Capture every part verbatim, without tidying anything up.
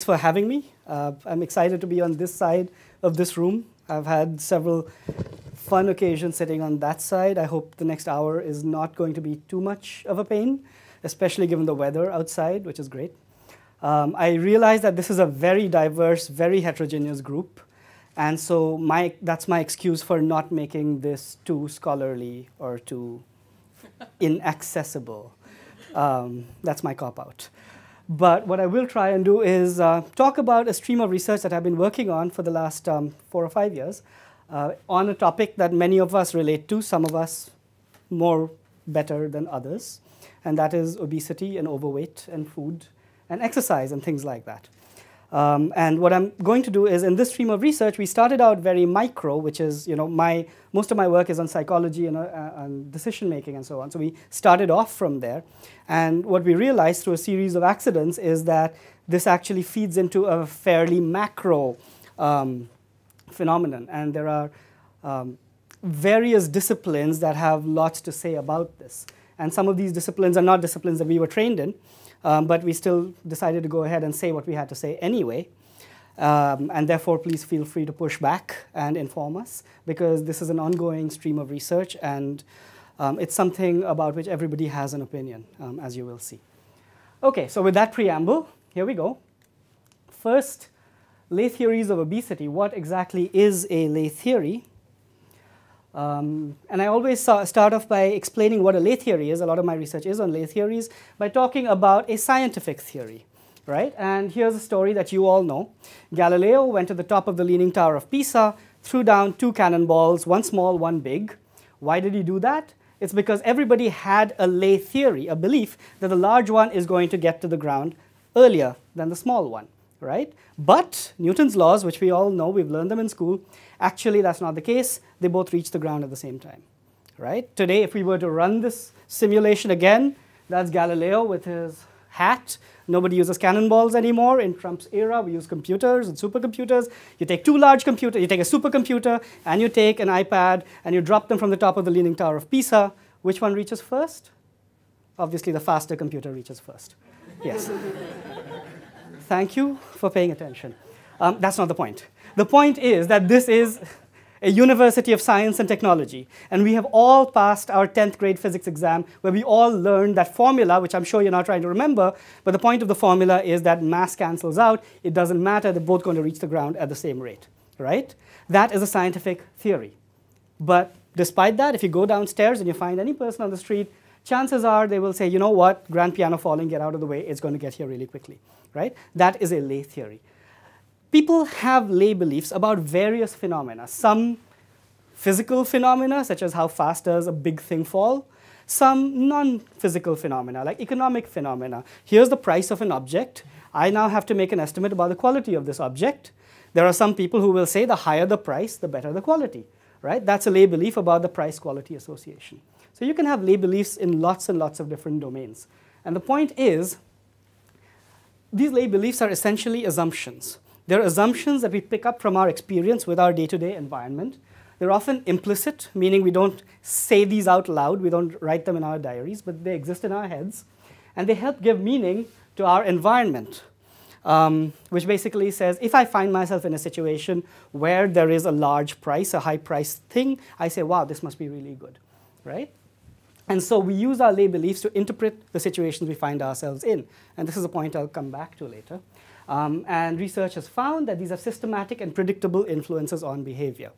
Thanks for having me. Uh, I'm excited to be on this side of this room. I've had several fun occasions sitting on that side. I hope the next hour is not going to be too much of a pain, especially given the weather outside, which is great. Um, I realize that this is a very diverse, very heterogeneous group, and so my, that's my excuse for not making this too scholarly or too inaccessible. Um, that's my cop-out. But what I will try and do is uh, talk about a stream of research that I've been working on for the last um, four or five years uh, on a topic that many of us relate to, some of us more better than others, and that is obesity and overweight and food and exercise and things like that. Um, and what I'm going to do is, in this stream of research, we started out very micro, which is, you know, my, most of my work is on psychology and, uh, and decision making and so on. So we started off from there. And what we realized through a series of accidents is that this actually feeds into a fairly macro um, phenomenon. And there are um, various disciplines that have lots to say about this. And some of these disciplines are not disciplines that we were trained in. Um, but we still decided to go ahead and say what we had to say anyway. Um, and therefore, please feel free to push back and inform us, because this is an ongoing stream of research, and um, it's something about which everybody has an opinion, um, as you will see. OK, so with that preamble, here we go. First, lay theories of obesity. What exactly is a lay theory? Um, and I always start off by explaining what a lay theory is. A lot of my research is on lay theories, by talking about a scientific theory, right? And here's a story that you all know. Galileo went to the top of the Leaning Tower of Pisa, threw down two cannonballs, one small, one big. Why did he do that? It's because everybody had a lay theory, a belief that the large one is going to get to the ground earlier than the small one, right? But Newton's laws, which we all know, we've learned them in school, actually, that's not the case. They both reach the ground at the same time, right? Today, if we were to run this simulation again, that's Galileo with his hat. Nobody uses cannonballs anymore. In Trump's era, we use computers and supercomputers. You take two large computers, you take a supercomputer, and you take an iPad, and you drop them from the top of the Leaning Tower of Pisa. Which one reaches first? Obviously, the faster computer reaches first. Yes. Thank you for paying attention. Um, that's not the point. The point is that this is a university of science and technology. And we have all passed our tenth grade physics exam, where we all learned that formula, which I'm sure you're not trying to remember. But the point of the formula is that mass cancels out. It doesn't matter. They're both going to reach the ground at the same rate, right? That is a scientific theory. But despite that, if you go downstairs and you find any person on the street, chances are they will say, you know what, grand piano falling, get out of the way. It's going to get here really quickly, right? That is a lay theory. People have lay beliefs about various phenomena, some physical phenomena, such as how fast does a big thing fall, some non-physical phenomena, like economic phenomena. Here's the price of an object. I now have to make an estimate about the quality of this object. There are some people who will say the higher the price, the better the quality, right? That's a lay belief about the price-quality association. So you can have lay beliefs in lots and lots of different domains. And the point is, these lay beliefs are essentially assumptions. They're assumptions that we pick up from our experience with our day-to-day environment. They're often implicit, meaning we don't say these out loud. We don't write them in our diaries, but they exist in our heads. And they help give meaning to our environment, um, which basically says, if I find myself in a situation where there is a large price, a high-priced thing, I say, wow, this must be really good, right? And so we use our lay beliefs to interpret the situations we find ourselves in. And this is a point I'll come back to later. Um, and research has found that these are systematic and predictable influences on behavior.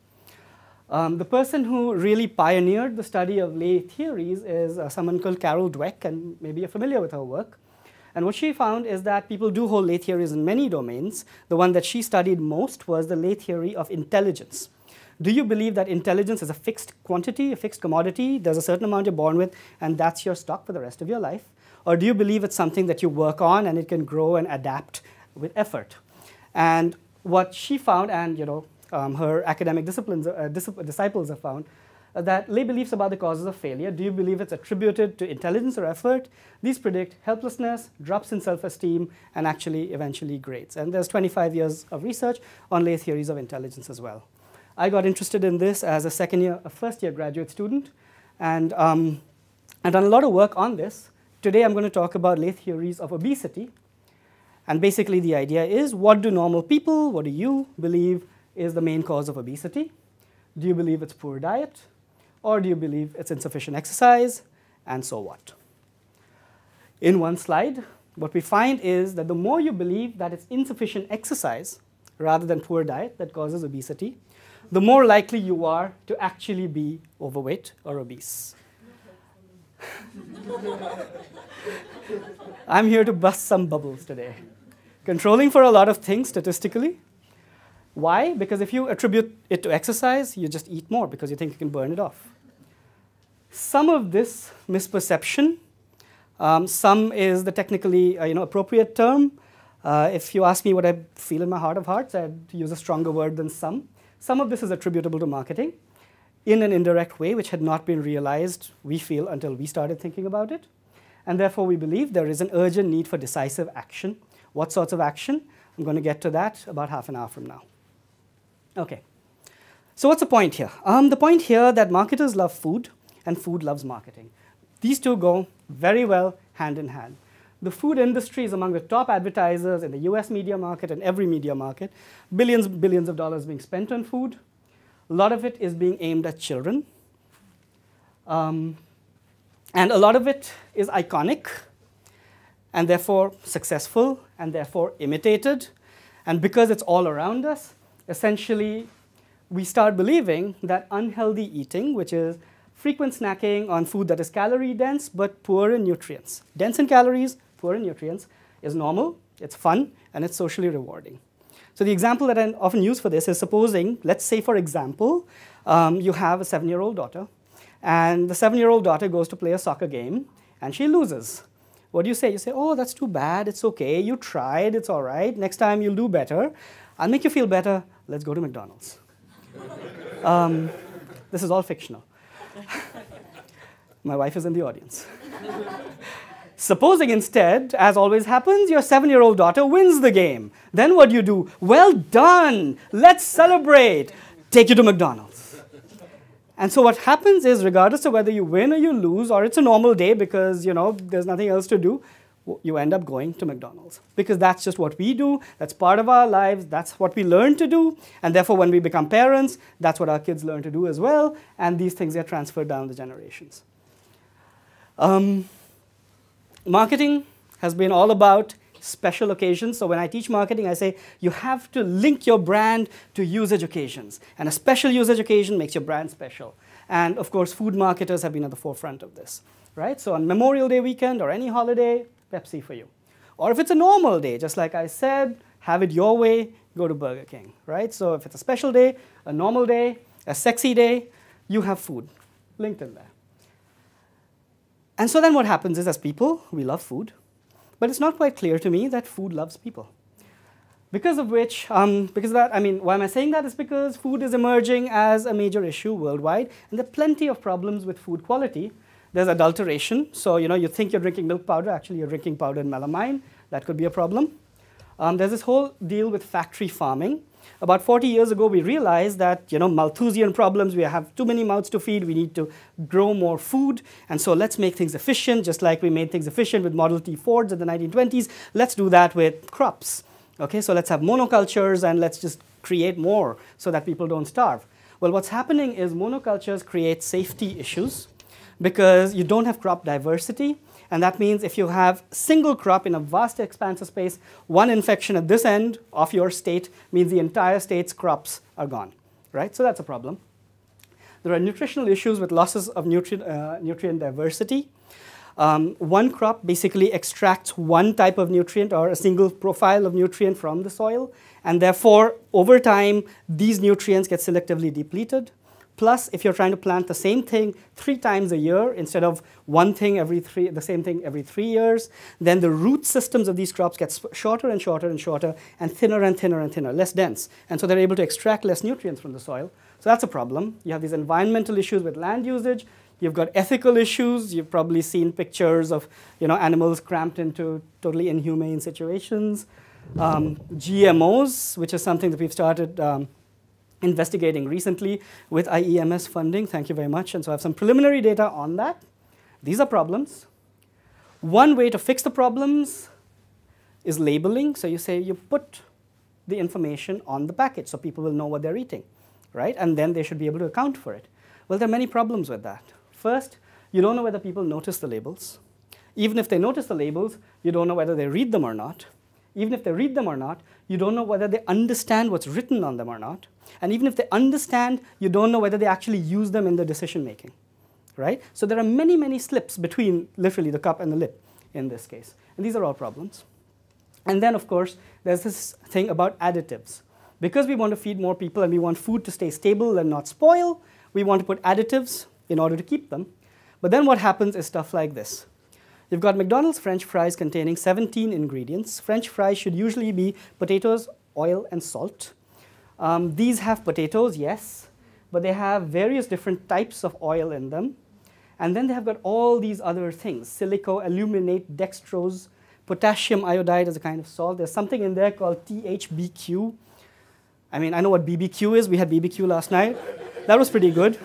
Um, the person who really pioneered the study of lay theories is uh, someone called Carol Dweck, and maybe you're familiar with her work. And what she found is that people do hold lay theories in many domains. The one that she studied most was the lay theory of intelligence. Do you believe that intelligence is a fixed quantity, a fixed commodity? There's a certain amount you're born with, and that's your stock for the rest of your life? Or do you believe it's something that you work on, and it can grow and adapt with effort? And what she found, and you know, um, her academic disciplines, uh, dis disciples have found, uh, that lay beliefs about the causes of failure, do you believe it's attributed to intelligence or effort? These predict helplessness, drops in self-esteem, and actually eventually grades. And there's twenty-five years of research on lay theories of intelligence as well. I got interested in this as a second year, a first year graduate student, and um, I've done a lot of work on this. Today I'm going to talk about lay theories of obesity. And basically the idea is, what do normal people, what do you believe is the main cause of obesity? Do you believe it's poor diet? Or do you believe it's insufficient exercise? And so what? In one slide, what we find is that the more you believe that it's insufficient exercise rather than poor diet that causes obesity, the more likely you are to actually be overweight or obese. I'm here to bust some bubbles today. Controlling for a lot of things statistically. Why? Because if you attribute it to exercise, you just eat more because you think you can burn it off. Some of this misperception, um, some is the technically uh, you know, appropriate term. Uh, if you ask me what I feel in my heart of hearts, I'd use a stronger word than some. Some of this is attributable to marketing in an indirect way, which had not been realized, we feel, until we started thinking about it. And therefore, we believe there is an urgent need for decisive action. What sorts of action? I'm going to get to that about half an hour from now. Okay. So what's the point here? Um, the point here that marketers love food and food loves marketing. These two go very well hand in hand. The food industry is among the top advertisers in the U S media market and every media market. Billions and billions of dollars being spent on food. A lot of it is being aimed at children. Um, and a lot of it is iconic and therefore successful and therefore imitated. And because it's all around us, essentially we start believing that unhealthy eating, which is frequent snacking on food that is calorie dense but poor in nutrients. Dense in calories, poor in nutrients, is normal, it's fun, and it's socially rewarding. So the example that I often use for this is supposing, let's say for example, um, you have a seven-year-old daughter, and the seven-year-old daughter goes to play a soccer game, and she loses. What do you say? You say, oh, that's too bad, it's okay, you tried, it's all right, next time you'll do better. I'll make you feel better, let's go to McDonald's. um, this is all fictional. My wife is in the audience. Supposing instead, as always happens, your seven-year-old daughter wins the game. Then what do you do? Well done! Let's celebrate! Take you to McDonald's. And so what happens is, regardless of whether you win or you lose, or it's a normal day because, you know, there's nothing else to do, you end up going to McDonald's. Because that's just what we do, that's part of our lives, that's what we learn to do, and therefore when we become parents, that's what our kids learn to do as well, and these things are transferred down the generations. Um, Marketing has been all about special occasions. So when I teach marketing, I say you have to link your brand to usage occasions. And a special usage occasion makes your brand special. And of course, food marketers have been at the forefront of this, right? So on Memorial Day weekend or any holiday, Pepsi for you. Or if it's a normal day, just like I said, have it your way, go to Burger King, right? So if it's a special day, a normal day, a sexy day, you have food linked in there. And so then what happens is, as people, we love food, but it's not quite clear to me that food loves people. Because of which, um, because of that, I mean, why am I saying that? It's because food is emerging as a major issue worldwide, and there are plenty of problems with food quality. There's adulteration, so you know, you think you're drinking milk powder, actually you're drinking powdered melamine. That could be a problem. Um, there's this whole deal with factory farming. About forty years ago, we realized that, you know, Malthusian problems, we have too many mouths to feed, we need to grow more food, and so let's make things efficient, just like we made things efficient with Model T Fords in the nineteen twenties, let's do that with crops. Okay, so let's have monocultures and let's just create more so that people don't starve. Well, what's happening is monocultures create safety issues because you don't have crop diversity. And that means if you have single crop in a vast expanse of space, one infection at this end of your state means the entire state's crops are gone, right? So that's a problem. There are nutritional issues with losses of nutrient, uh, nutrient diversity. Um, one crop basically extracts one type of nutrient or a single profile of nutrient from the soil. And therefore, over time, these nutrients get selectively depleted. Plus, if you're trying to plant the same thing three times a year instead of one thing every three, the same thing every three years, then the root systems of these crops get shorter and shorter and shorter and thinner and thinner and thinner, less dense. And so they're able to extract less nutrients from the soil. So that's a problem. You have these environmental issues with land usage. You've got ethical issues. You've probably seen pictures of, you know, animals cramped into totally inhumane situations. Um, G M Os, which is something that we've started um, investigating recently with I E M S funding, thank you very much. And so I have some preliminary data on that. These are problems. One way to fix the problems is labeling. So you say you put the information on the package so people will know what they're eating, right? And then they should be able to account for it. Well, there are many problems with that. First, you don't know whether people notice the labels. Even if they notice the labels, you don't know whether they read them or not. Even if they read them or not, you don't know whether they understand what's written on them or not. And even if they understand, you don't know whether they actually use them in their decision making, right? So there are many, many slips between literally the cup and the lip in this case. And these are all problems. And then, of course, there's this thing about additives. Because we want to feed more people and we want food to stay stable and not spoil, we want to put additives in order to keep them. But then what happens is stuff like this. You've got McDonald's French fries containing seventeen ingredients. French fries should usually be potatoes, oil, and salt. Um, these have potatoes, yes, but they have various different types of oil in them. And then they have got all these other things, silico, aluminate, dextrose, potassium iodide as a kind of salt. There's something in there called T H B Q. I mean, I know what B B Q is. We had B B Q last night. That was pretty good.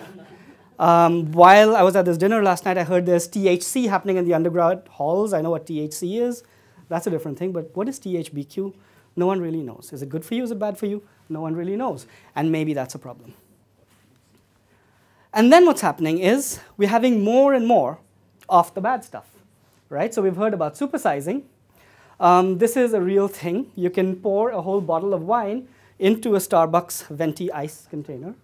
Um, while I was at this dinner last night, I heard there's T H C happening in the undergrad halls. I know what T H C is. That's a different thing. But what is T H B Q? No one really knows. Is it good for you? Is it bad for you? No one really knows. And maybe that's a problem. And then what's happening is we're having more and more of the bad stuff, right? So we've heard about supersizing. Um, this is a real thing. You can pour a whole bottle of wine into a Starbucks venti ice container.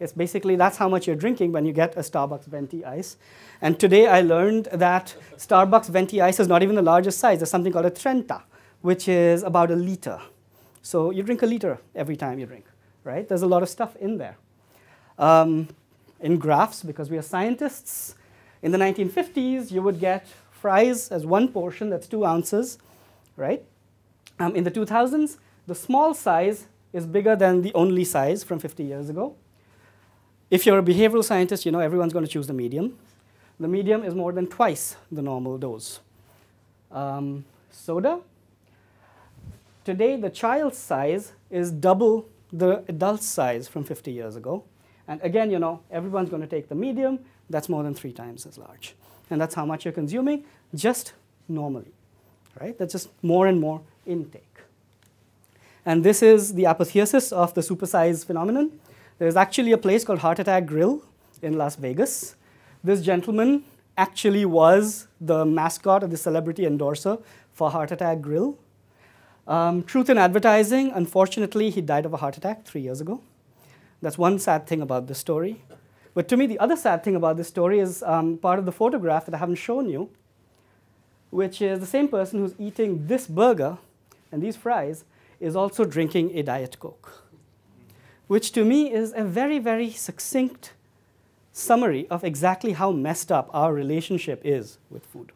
It's basically, that's how much you're drinking when you get a Starbucks venti ice. And today I learned that Starbucks venti ice is not even the largest size. There's something called a Trenta, which is about a liter. So you drink a liter every time you drink, right? There's a lot of stuff in there. Um, in graphs, because we are scientists, in the nineteen fifties, you would get fries as one portion, that's two ounces, right? Um, in the two thousands, the small size is bigger than the only size from fifty years ago. If you're a behavioral scientist, you know everyone's going to choose the medium. The medium is more than twice the normal dose. Um, soda. Today, the child's size is double the adult size from fifty years ago. And again, you know, everyone's going to take the medium. That's more than three times as large. And that's how much you're consuming just normally, right? That's just more and more intake. And this is the apotheosis of the supersize phenomenon. There's actually a place called Heart Attack Grill in Las Vegas. This gentleman actually was the mascot of the celebrity endorser for Heart Attack Grill. Um, truth in advertising, unfortunately, he died of a heart attack three years ago. That's one sad thing about this story. But to me, the other sad thing about this story is um, part of the photograph that I haven't shown you, which is the same person who's eating this burger and these fries is also drinking a Diet Coke, which to me is a very, very succinct summary of exactly how messed up our relationship is with food.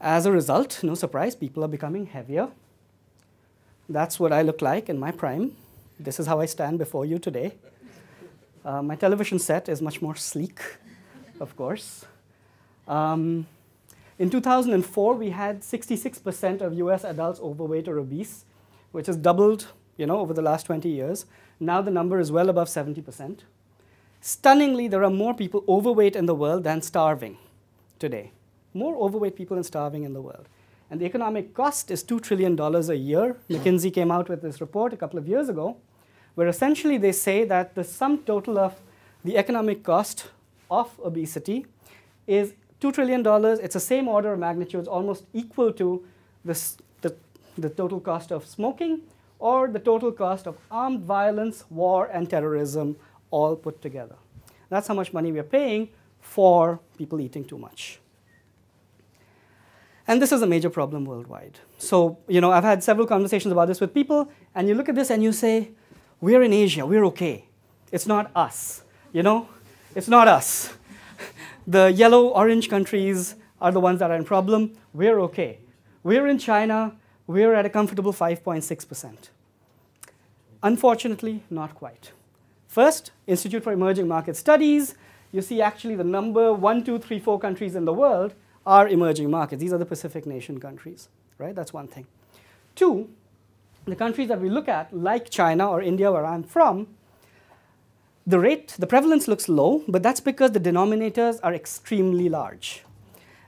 As a result, no surprise, people are becoming heavier. That's what I look like in my prime. This is how I stand before you today. Uh, my television set is much more sleek, of course. Um, in two thousand four, we had sixty-six percent of U S adults overweight or obese, which has doubled, you know, over the last twenty years. Now the number is well above seventy percent. Stunningly, there are more people overweight in the world than starving today. More overweight people than starving in the world. And the economic cost is two trillion dollars a year. McKinsey came out with this report a couple of years ago, where essentially they say that the sum total of the economic cost of obesity is two trillion dollars. It's the same order of magnitude, it's almost equal to this, the, the total cost of smoking, or the total cost of armed violence, war, and terrorism all put together. That's how much money we're paying for people eating too much. And this is a major problem worldwide. So, you know, I've had several conversations about this with people, and you look at this and you say, we're in Asia, we're okay. It's not us, you know? It's not us. The yellow, orange countries are the ones that are in problem. We're okay. We're in China. We're at a comfortable five point six percent. Unfortunately, not quite. First, Institute for Emerging Market Studies, you see actually the number one, two, three, four countries in the world are emerging markets. These are the Pacific nation countries, right? That's one thing. Two, the countries that we look at, like China or India where I'm from, the rate, the prevalence looks low, but that's because the denominators are extremely large.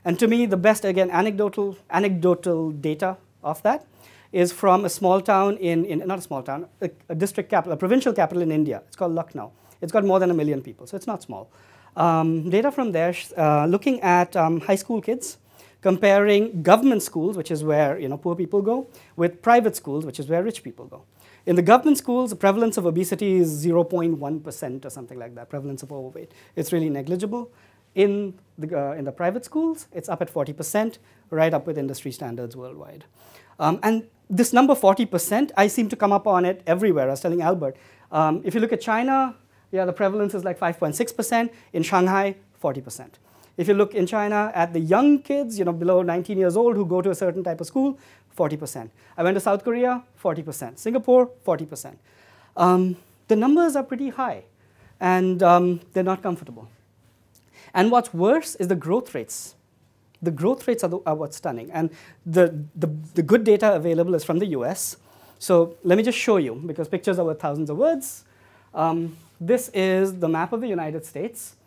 And to me, the best, again, anecdotal, anecdotal data of that is from a small town in, in not a small town, a, a district capital, a provincial capital in India. It's called Lucknow. It's got more than a million people, so it's not small. Um, data from there, uh, looking at um, high school kids, comparing government schools, which is where you know, poor people go, with private schools, which is where rich people go. In the government schools, the prevalence of obesity is zero point one percent or something like that, prevalence of overweight. It's really negligible. In the, uh, in the private schools, it's up at forty percent, right up with industry standards worldwide. Um, and this number forty percent, I seem to come up on it everywhere. I was telling Albert, um, if you look at China, yeah, the prevalence is like five point six percent. In Shanghai, forty percent. If you look in China at the young kids, you know, below nineteen years old who go to a certain type of school, forty percent. I went to South Korea, forty percent. Singapore, forty percent. Um, the numbers are pretty high, and um, they're not comfortable. And what's worse is the growth rates. The growth rates are, the, are what's stunning. And the, the, the good data available is from the U S. So let me just show you, because pictures are worth thousands of words. Um, this is the map of the United States.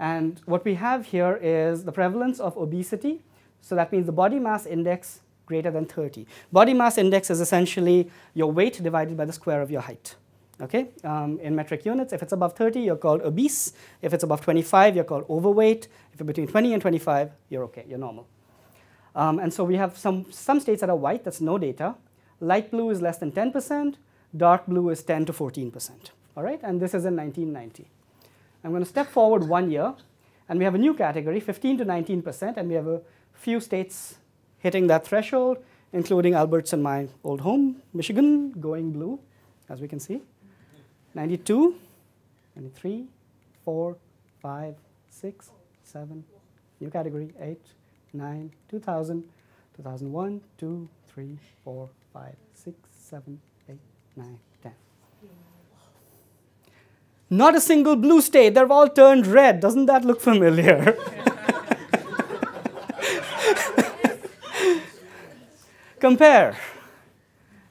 And what we have here is the prevalence of obesity. So that means the body mass index greater than thirty. Body mass index is essentially your weight divided by the square of your height. Okay? Um, in metric units, if it's above thirty, you're called obese. If it's above twenty-five, you're called overweight. If you're between twenty and twenty-five, you're okay, you're normal. Um, and so we have some, some states that are white, that's no data. Light blue is less than ten percent. Dark blue is ten to fourteen percent. All right? And this is in nineteen ninety. I'm going to step forward one year, and we have a new category, fifteen to nineteen percent, and we have a few states hitting that threshold, including Albert's and my old home, Michigan, going blue, as we can see. ninety-two, ninety-three, four, five, six, seven, new category, eight, nine, two thousand, two thousand one, two, three, four, five, six, seven, eight, nine, ten. Not a single blue state, they've all turned red. Doesn't that look familiar? Compare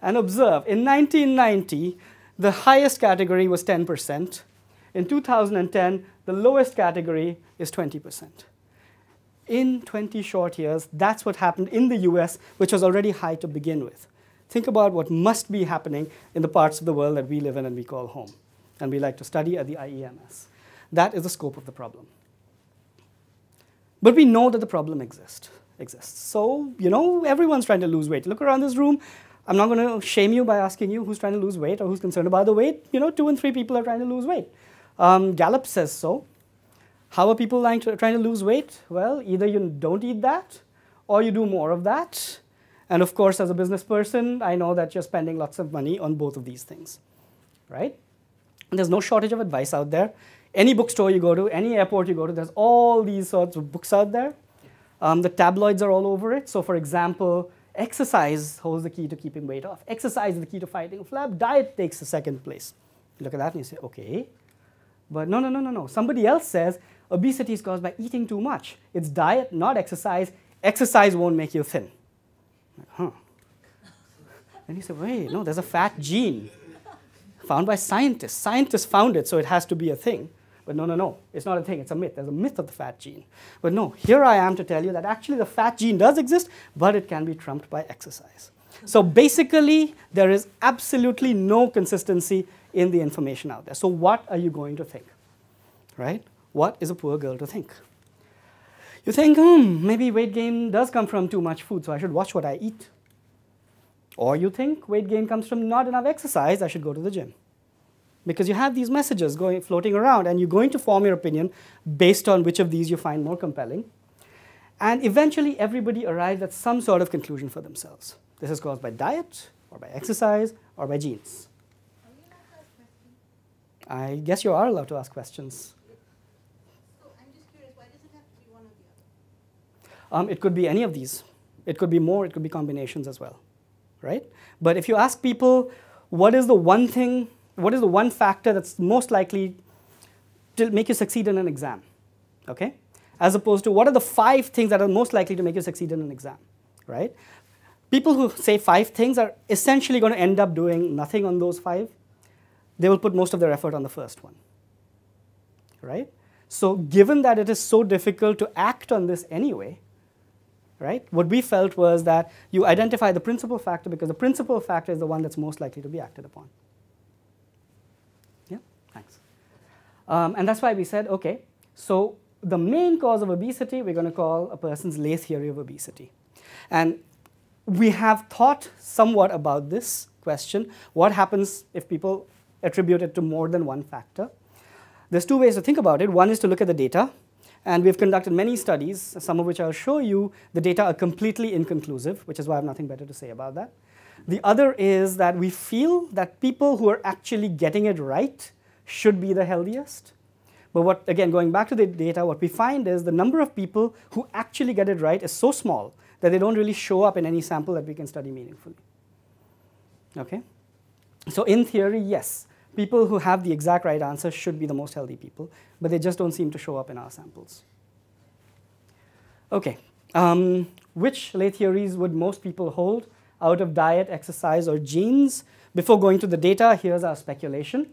and observe. In nineteen ninety, the highest category was ten percent. In two thousand ten, the lowest category is twenty percent. In twenty short years, that's what happened in the U S, which was already high to begin with. Think about what must be happening in the parts of the world that we live in and we call home, and we like to study at the I E M S. That is the scope of the problem. But we know that the problem exist, exists. So, you know, everyone's trying to lose weight. Look around this room. I'm not going to shame you by asking you who's trying to lose weight or who's concerned about the weight. You know, two and three people are trying to lose weight. Um, Gallup says so. How are people trying to, trying to lose weight? Well, either you don't eat that or you do more of that. And of course, as a business person, I know that you're spending lots of money on both of these things, right? There's no shortage of advice out there. Any bookstore you go to, any airport you go to, there's all these sorts of books out there. Um, the tabloids are all over it. So for example, exercise holds the key to keeping weight off. Exercise is the key to fighting flab. Diet takes the second place. You look at that and you say, okay. But no, no, no, no, no. Somebody else says obesity is caused by eating too much. It's diet, not exercise. Exercise won't make you thin. Like, huh. And you say, wait, no, there's a fat gene. Found by scientists. Scientists found it, so it has to be a thing. But no, no, no, it's not a thing, it's a myth. There's a myth of the fat gene. But no, here I am to tell you that actually the fat gene does exist, but it can be trumped by exercise. So basically, there is absolutely no consistency in the information out there. So what are you going to think, right? What is a poor girl to think? You think, hmm, maybe weight gain does come from too much food, so I should watch what I eat. Or you think weight gain comes from not enough exercise, I should go to the gym. Because you have these messages going, floating around, and you're going to form your opinion based on which of these you find more compelling. And eventually, everybody arrives at some sort of conclusion for themselves. This is caused by diet, or by exercise, or by genes. Are we allowed to ask questions? I guess you are allowed to ask questions. So I'm just curious, why does it have to be one or the other? Um, it could be any of these. It could be more, it could be combinations as well. Right? But if you ask people, what is the one thing, what is the one factor that's most likely to make you succeed in an exam, okay? As opposed to what are the five things that are most likely to make you succeed in an exam, right? People who say five things are essentially going to end up doing nothing on those five. They will put most of their effort on the first one, right? So given that it is so difficult to act on this anyway, right? What we felt was that you identify the principal factor because the principal factor is the one that's most likely to be acted upon. Yeah, thanks. Um, and that's why we said, okay, so the main cause of obesity, we're going to call a person's Lay theory of obesity. And we have thought somewhat about this question. What happens if people attribute it to more than one factor? There's two ways to think about it. One is to look at the data. And we've conducted many studies, some of which I'll show you. The data are completely inconclusive, which is why I have nothing better to say about that. The other is that we feel that people who are actually getting it right should be the healthiest. But what, again, going back to the data, what we find is the number of people who actually get it right is so small that they don't really show up in any sample that we can study meaningfully. Okay? So in theory, yes. People who have the exact right answer should be the most healthy people, but they just don't seem to show up in our samples. Okay, um, which lay theories would most people hold out of diet, exercise, or genes? Before going to the data, here's our speculation.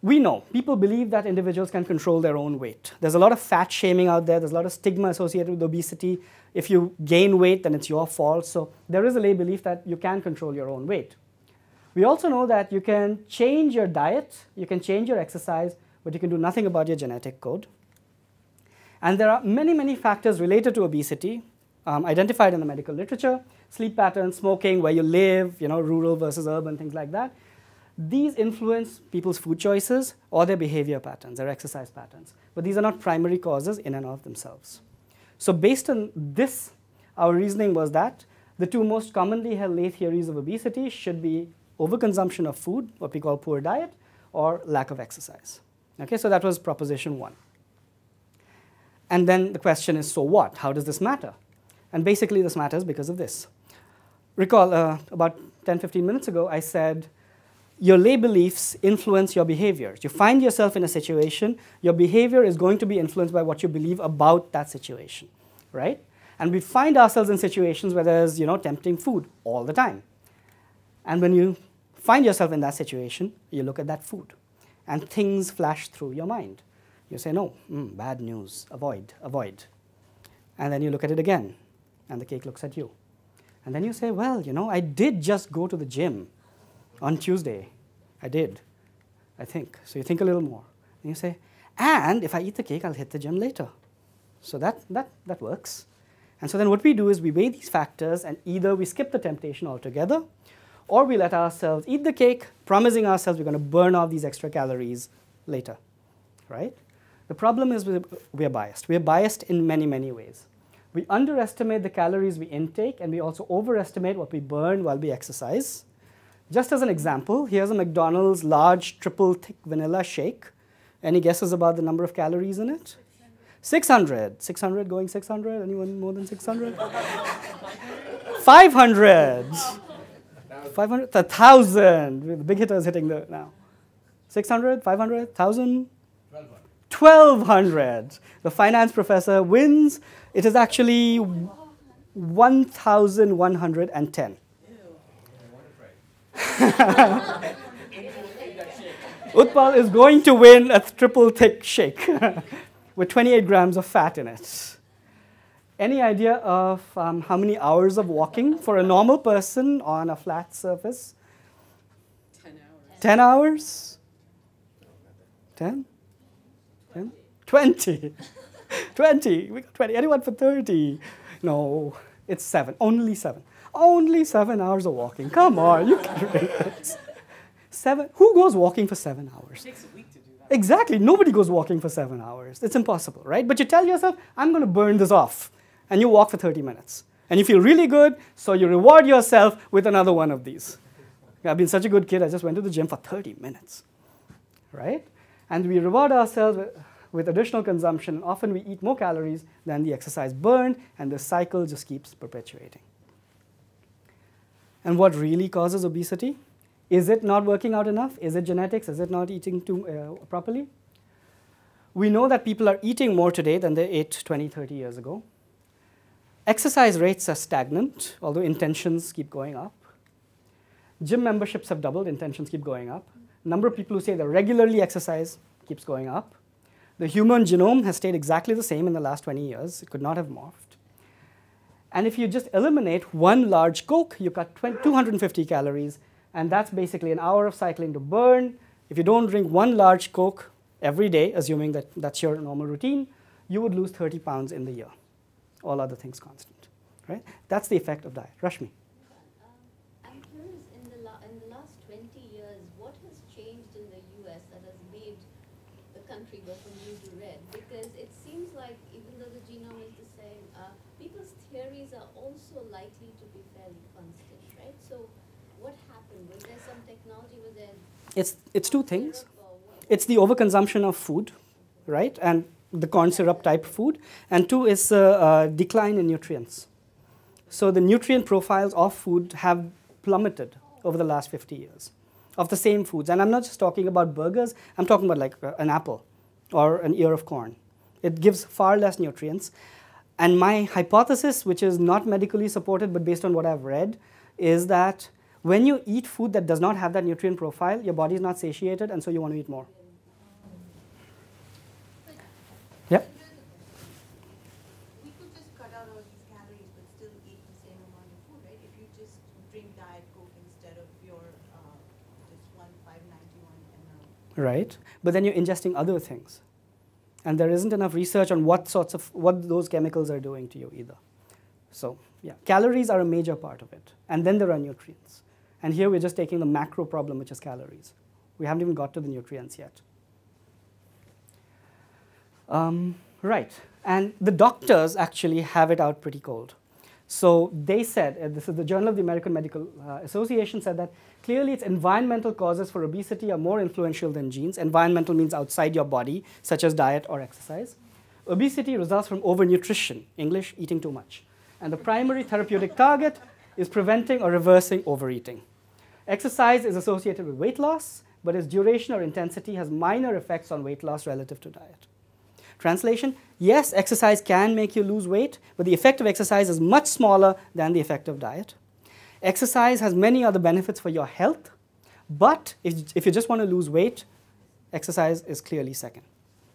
We know people believe that individuals can control their own weight. There's a lot of fat shaming out there. There's a lot of stigma associated with obesity. If you gain weight, then it's your fault. So there is a lay belief that you can control your own weight. We also know that you can change your diet, you can change your exercise, but you can do nothing about your genetic code. And there are many, many factors related to obesity um, identified in the medical literature, sleep patterns, smoking, where you live, you know, rural versus urban, things like that. These influence people's food choices or their behavior patterns, their exercise patterns. But these are not primary causes in and of themselves. So based on this, our reasoning was that the two most commonly held lay theories of obesity should be overconsumption of food, what we call poor diet, or lack of exercise. Okay, so that was proposition one. And then the question is, so what? How does this matter? And basically this matters because of this. Recall uh, about ten, fifteen minutes ago, I said, your lay beliefs influence your behaviors. You find yourself in a situation, your behavior is going to be influenced by what you believe about that situation, right? And we find ourselves in situations where there's, you know, tempting food all the time. And when you find yourself in that situation, you look at that food, and things flash through your mind. You say, no, mm, bad news, avoid, avoid. And then you look at it again, and the cake looks at you. And then you say, well, you know, I did just go to the gym on Tuesday. I did, I think. So you think a little more. And you say, and if I eat the cake, I'll hit the gym later. So that, that, that works. And so then what we do is we weigh these factors, and either we skip the temptation altogether, or we let ourselves eat the cake, promising ourselves we're going to burn off these extra calories later, right? The problem is we're biased. We're biased in many, many ways. We underestimate the calories we intake, and we also overestimate what we burn while we exercise. Just as an example, here's a McDonald's large, triple thick vanilla shake. Any guesses about the number of calories in it? six hundred. six hundred going six hundred? Anyone more than six hundred? five hundred. five hundred, one thousand. The big hitter is hitting the now. six hundred, five hundred, one thousand? twelve hundred. The finance professor wins. It is actually one thousand one hundred ten. Utpal is going to win a triple thick shake with twenty-eight grams of fat in it. Any idea of um, how many hours of walking for a normal person on a flat surface? ten hours. ten hours? ten? ten? twenty. twenty. We got twenty. Anyone for thirty? No, it's seven. Only seven. Only seven hours of walking. Come on, you can't read this. Seven. Who goes walking for seven hours? It takes a week to do that. Exactly. Nobody goes walking for seven hours. It's impossible, right? But you tell yourself, I'm going to burn this off. And you walk for thirty minutes. And you feel really good, so you reward yourself with another one of these. I've been such a good kid, I just went to the gym for thirty minutes, right? And we reward ourselves with additional consumption. Often we eat more calories than the exercise burned, and the cycle just keeps perpetuating. And what really causes obesity? Is it not working out enough? Is it genetics? Is it not eating too, uh, properly? We know that people are eating more today than they ate twenty, thirty years ago. Exercise rates are stagnant, although intentions keep going up. Gym memberships have doubled, intentions keep going up. Number of people who say they regularly exercise keeps going up. The human genome has stayed exactly the same in the last twenty years. It could not have morphed. And if you just eliminate one large Coke, you cut two hundred fifty calories. And that's basically an hour of cycling to burn. If you don't drink one large Coke every day, assuming that that's your normal routine, you would lose thirty pounds in the year. All other things constant, right? That's the effect of diet. Rashmi. It's, it's two things. It's the overconsumption of food, right? And the corn syrup type food. And two is uh, uh, decline in nutrients. So the nutrient profiles of food have plummeted over the last fifty years of the same foods. And I'm not just talking about burgers. I'm talking about like an apple or an ear of corn. It gives far less nutrients. And my hypothesis, which is not medically supported, but based on what I've read, is that when you eat food that does not have that nutrient profile, your body is not satiated, and so you want to eat more. Yeah? We could just cut out all these calories but still eat the same amount of food, right? If you just drink Diet Coke instead of your uh, just one five ninety-one M L. Right. But then you're ingesting other things. And there isn't enough research on what sorts of, what those chemicals are doing to you either. So, yeah, calories are a major part of it. And then there are nutrients. And here we're just taking the macro problem, which is calories. We haven't even got to the nutrients yet. Um, right. And the doctors actually have it out pretty cold. So they said, and this is the Journal of the American Medical uh, Association said that, clearly it's environmental causes for obesity are more influential than genes. Environmental means outside your body, such as diet or exercise. Obesity results from overnutrition, English, eating too much. And the primary therapeutic target is preventing or reversing overeating. Exercise is associated with weight loss, but its duration or intensity has minor effects on weight loss relative to diet. Translation, yes, exercise can make you lose weight, but the effect of exercise is much smaller than the effect of diet. Exercise has many other benefits for your health, but if, if you just want to lose weight, exercise is clearly second,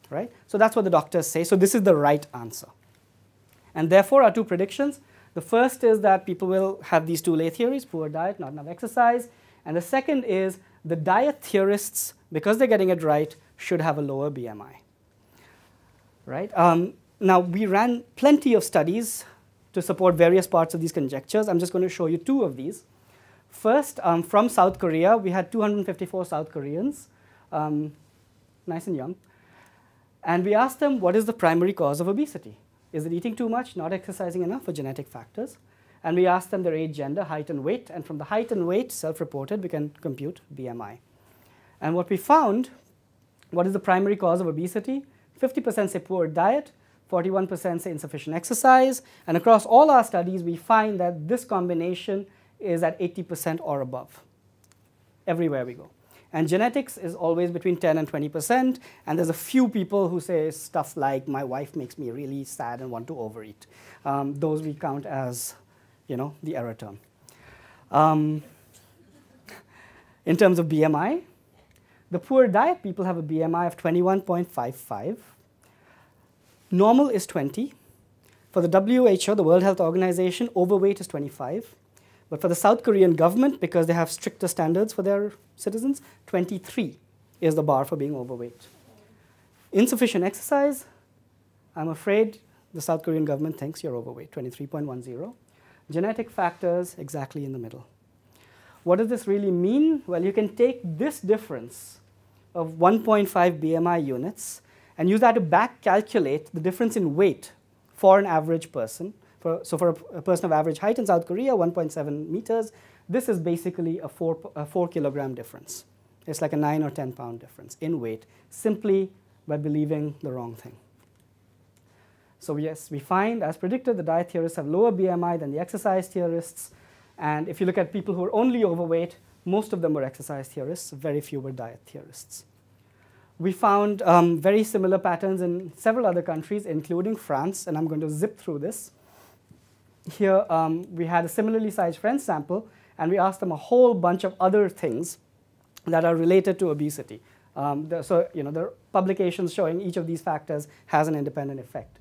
right? So that's what the doctors say. So this is the right answer. And therefore, our two predictions. The first is that people will have these two lay theories, poor diet, not enough exercise. And the second is the diet theorists, because they're getting it right, should have a lower B M I. Right? Um, now, we ran plenty of studies to support various parts of these conjectures. I'm just going to show you two of these. First, um, from South Korea, we had two hundred fifty-four South Koreans, um, nice and young. And we asked them, what is the primary cause of obesity? Is it eating too much, not exercising enough, or genetic factors? And we asked them their age, gender, height, and weight. And from the height and weight, self-reported, we can compute B M I. And what we found, what is the primary cause of obesity? fifty percent say poor diet, forty-one percent say insufficient exercise. And across all our studies, we find that this combination is at eighty percent or above everywhere we go. And genetics is always between ten and twenty percent. And there's a few people who say stuff like, my wife makes me really sad and want to overeat. Um, those we count as, you know, the error term. Um, in terms of B M I, the poor diet people have a B M I of twenty-one point five five. Normal is twenty. For the W H O, the World Health Organization, overweight is twenty-five. But for the South Korean government, because they have stricter standards for their citizens, twenty-three is the bar for being overweight. Insufficient exercise, I'm afraid the South Korean government thinks you're overweight, twenty-three point one zero. Genetic factors, exactly in the middle. What does this really mean? Well, you can take this difference of one point five B M I units and use that to back calculate the difference in weight for an average person. For, so for a, a person of average height in South Korea, one point seven meters, this is basically a four, a four kilogram difference. It's like a nine or ten pound difference in weight, simply by believing the wrong thing. So yes, we find, as predicted, the diet theorists have lower B M I than the exercise theorists. And if you look at people who are only overweight, most of them were exercise theorists, very few were diet theorists. We found um, very similar patterns in several other countries, including France, and I'm going to zip through this. Here, um, we had a similarly sized French sample, and we asked them a whole bunch of other things that are related to obesity. Um, the, so, you know, there are publications showing each of these factors has an independent effect.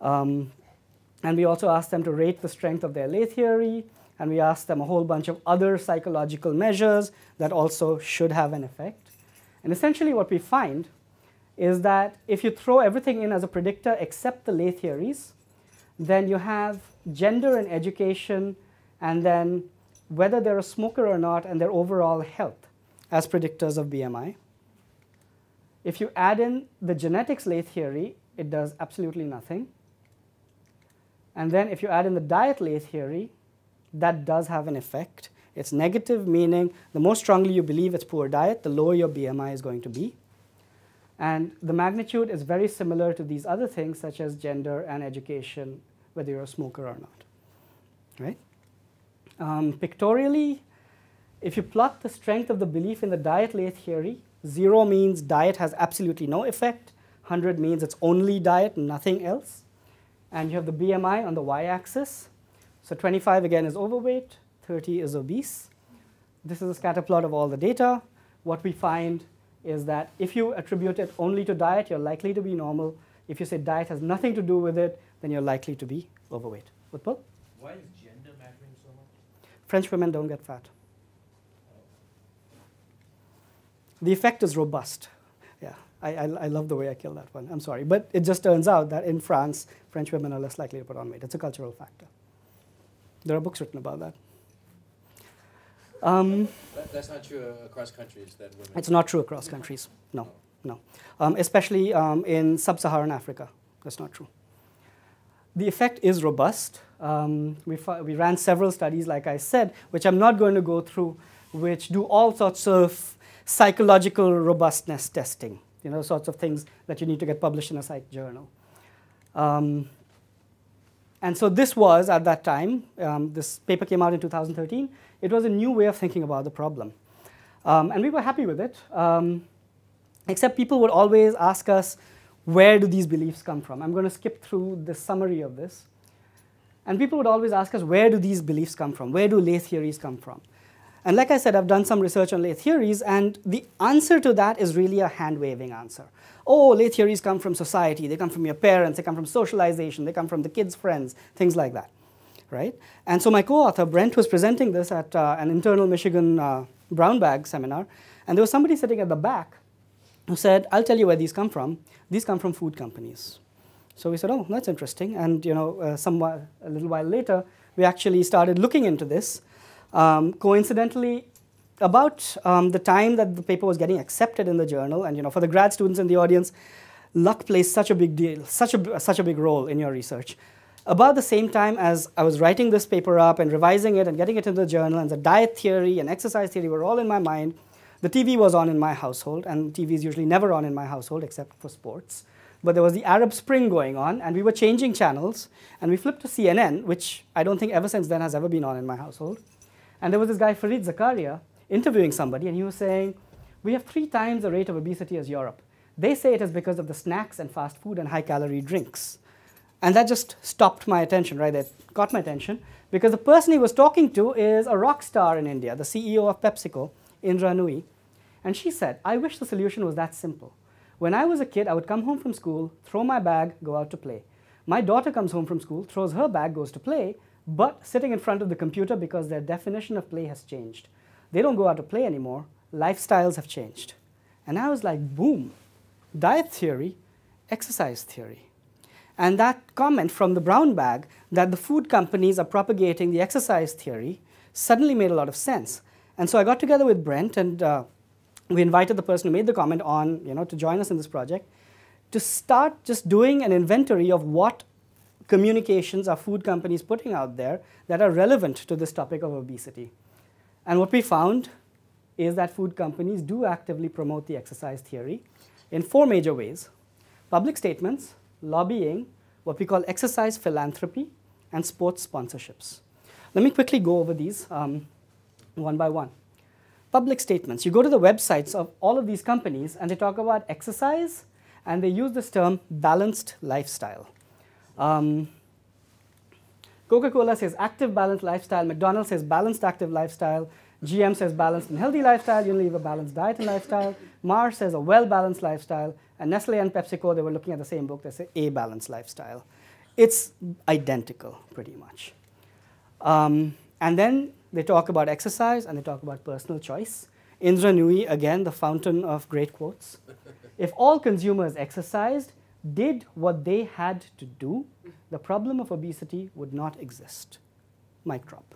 Um, And we also asked them to rate the strength of their lay theory, and we asked them a whole bunch of other psychological measures that also should have an effect. And essentially what we find is that if you throw everything in as a predictor except the lay theories, then you have gender and education, and then whether they're a smoker or not, and their overall health as predictors of B M I. If you add in the genetics lay theory, it does absolutely nothing. And then if you add in the diet lay theory, that does have an effect. It's negative, meaning the more strongly you believe it's poor diet, the lower your B M I is going to be. And the magnitude is very similar to these other things, such as gender and education, whether you're a smoker or not. Right? Um, pictorially, if you plot the strength of the belief in the diet lay theory, zero means diet has absolutely no effect, one hundred means it's only diet, nothing else. And you have the B M I on the y-axis. So twenty-five, again, is overweight, thirty is obese. This is a scatter plot of all the data. What we find is that if you attribute it only to diet, you're likely to be normal. If you say diet has nothing to do with it, then you're likely to be overweight. Utpal? Why is gender mattering so much? French women don't get fat. The effect is robust. Yeah, I, I, I love the way I killed that one. I'm sorry. But it just turns out that in France, French women are less likely to put on weight. It's a cultural factor. There are books written about that. Um, that, that's not true uh, across countries. That women it's not true across countries. No, no. Um, especially um, in sub-Saharan Africa. That's not true. The effect is robust. Um, we, we ran several studies, like I said, which I'm not going to go through, which do all sorts of psychological robustness testing. You know, sorts of things that you need to get published in a psych journal. Um, And so this was, at that time, um, this paper came out in two thousand thirteen. It was a new way of thinking about the problem. Um, and we were happy with it, um, except people would always ask us, where do these beliefs come from? I'm going to skip through the summary of this. And people would always ask us, where do these beliefs come from? Where do lay theories come from? And like I said, I've done some research on lay theories, and the answer to that is really a hand-waving answer. Oh, lay theories come from society, they come from your parents, they come from socialization, they come from the kids' friends, things like that, right? And so my co-author, Brent, was presenting this at uh, an internal Michigan uh, brown bag seminar, and there was somebody sitting at the back who said, I'll tell you where these come from. These come from food companies. So we said, oh, that's interesting. And you know, uh, some while, a little while later, we actually started looking into this. Um, coincidentally, about um, the time that the paper was getting accepted in the journal, and you know, for the grad students in the audience, luck plays such a big deal, such a such a big role in your research. About the same time as I was writing this paper up and revising it and getting it into the journal, and the diet theory and exercise theory were all in my mind, the T V was on in my household, and T V is usually never on in my household except for sports. But there was the Arab Spring going on, and we were changing channels, and we flipped to C N N, which I don't think ever since then has ever been on in my household. And there was this guy, Fareed Zakaria, interviewing somebody, and he was saying, we have three times the rate of obesity as Europe. They say it is because of the snacks and fast food and high-calorie drinks. And that just stopped my attention, right? That caught my attention, because the person he was talking to is a rock star in India, the C E O of PepsiCo, Indra Nooyi. And she said, I wish the solution was that simple. When I was a kid, I would come home from school, throw my bag, go out to play. My daughter comes home from school, throws her bag, goes to play, but sitting in front of the computer because their definition of play has changed. They don't go out to play anymore. Lifestyles have changed. And I was like, boom, diet theory, exercise theory. And that comment from the brown bag that the food companies are propagating the exercise theory suddenly made a lot of sense. And so I got together with Brent, and uh, we invited the person who made the comment on, you know, to join us in this project, to start just doing an inventory of what communications are food companies putting out there that are relevant to this topic of obesity. And what we found is that food companies do actively promote the exercise theory in four major ways: public statements, lobbying, what we call exercise philanthropy, and sports sponsorships. Let me quickly go over these um, one by one. Public statements. You go to the websites of all of these companies, and they talk about exercise, and they use this term balanced lifestyle. Um, Coca-Cola says active balanced lifestyle, McDonald's says balanced active lifestyle, G M says balanced and healthy lifestyle, Unilever a balanced diet and lifestyle, Mars says a well-balanced lifestyle, and Nestle and PepsiCo, they were looking at the same book, they say a balanced lifestyle. It's identical, pretty much. Um, and then they talk about exercise, and they talk about personal choice. Indra Nooyi, again, the fountain of great quotes. If all consumers exercised, did what they had to do, the problem of obesity would not exist. Mic drop.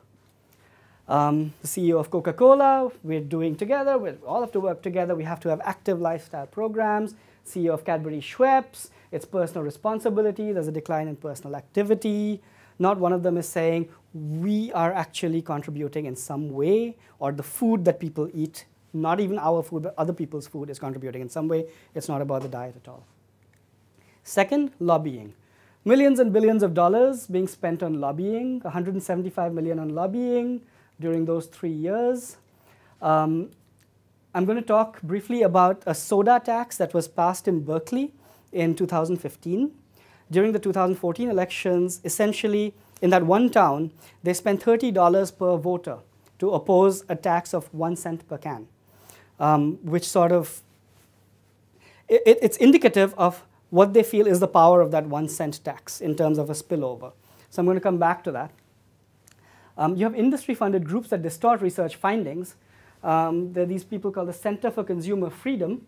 Um, the C E O of Coca-Cola, we're doing together, we all have to work together, we have to have active lifestyle programs. C E O of Cadbury Schweppes, it's personal responsibility, there's a decline in personal activity. Not one of them is saying, we are actually contributing in some way, or the food that people eat, not even our food, but other people's food is contributing in some way. It's not about the diet at all. Second, lobbying. Millions and billions of dollars being spent on lobbying, one hundred seventy-five million on lobbying during those three years. Um, I'm going to talk briefly about a soda tax that was passed in Berkeley in two thousand fifteen. During the two thousand fourteen elections, essentially, in that one town, they spent thirty dollars per voter to oppose a tax of one cent per can, um, which sort of, it, it's indicative of what they feel is the power of that one cent tax in terms of a spillover. So I'm going to come back to that. Um, you have industry-funded groups that distort research findings. Um, there are these people called the Center for Consumer Freedom,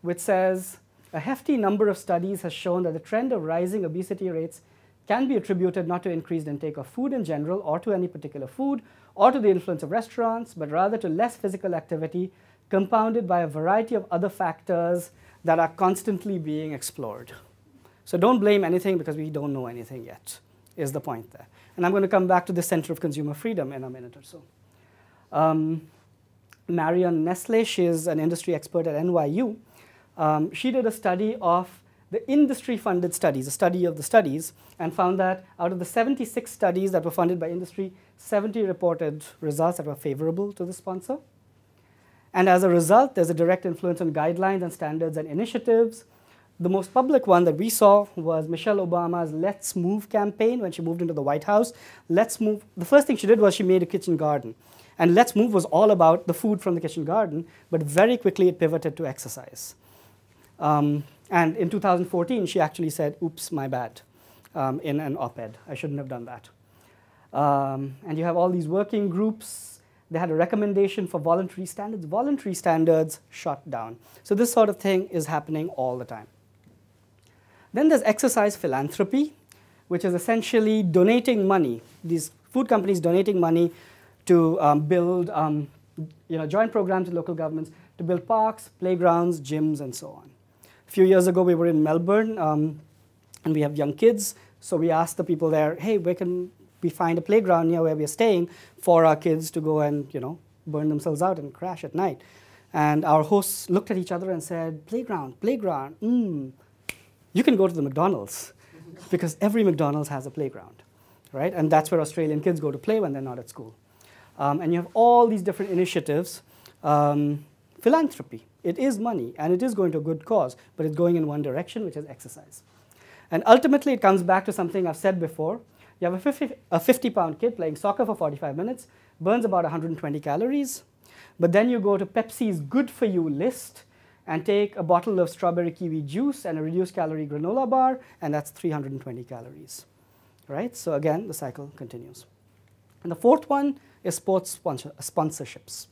which says, a hefty number of studies has shown that the trend of rising obesity rates can be attributed not to increased intake of food in general, or to any particular food, or to the influence of restaurants, but rather to less physical activity compounded by a variety of other factors that are constantly being explored. So don't blame anything because we don't know anything yet, is the point there. And I'm going to come back to the Center of Consumer Freedom in a minute or so. Um, Marion Nestle, she is an industry expert at N Y U. Um, she did a study of the industry-funded studies, a study of the studies, and found that out of the seventy-six studies that were funded by industry, seventy reported results that were favorable to the sponsor. And as a result, there's a direct influence on guidelines and standards and initiatives. The most public one that we saw was Michelle Obama's Let's Move campaign when she moved into the White House. Let's Move, the first thing she did was she made a kitchen garden. And Let's Move was all about the food from the kitchen garden, but very quickly it pivoted to exercise. Um, and in two thousand fourteen, she actually said, oops, my bad, um, in an op-ed. I shouldn't have done that. Um, and you have all these working groups. They had a recommendation for voluntary standards. Voluntary standards shut down. So this sort of thing is happening all the time. Then there's exercise philanthropy, which is essentially donating money. These food companies donating money to um, build um, you know, joint programs with local governments, to build parks, playgrounds, gyms, and so on. A few years ago, we were in Melbourne, um, and we have young kids. So we asked the people there, hey, where can we find a playground near where we're staying for our kids to go and you know, burn themselves out and crash at night? And our hosts looked at each other and said, playground, playground, mm. You can go to the McDonald's, because every McDonald's has a playground, right? And that's where Australian kids go to play when they're not at school. Um, and you have all these different initiatives. Um, Philanthropy, it is money, and it is going to a good cause, but it's going in one direction, which is exercise. And ultimately, it comes back to something I've said before. You have a fifty-pound kid playing soccer for forty-five minutes, burns about one hundred twenty calories, but then you go to Pepsi's Good For You list and take a bottle of strawberry kiwi juice and a reduced-calorie granola bar, and that's three hundred twenty calories. Right? So again, the cycle continues. And the fourth one is sports sponsor sponsorships.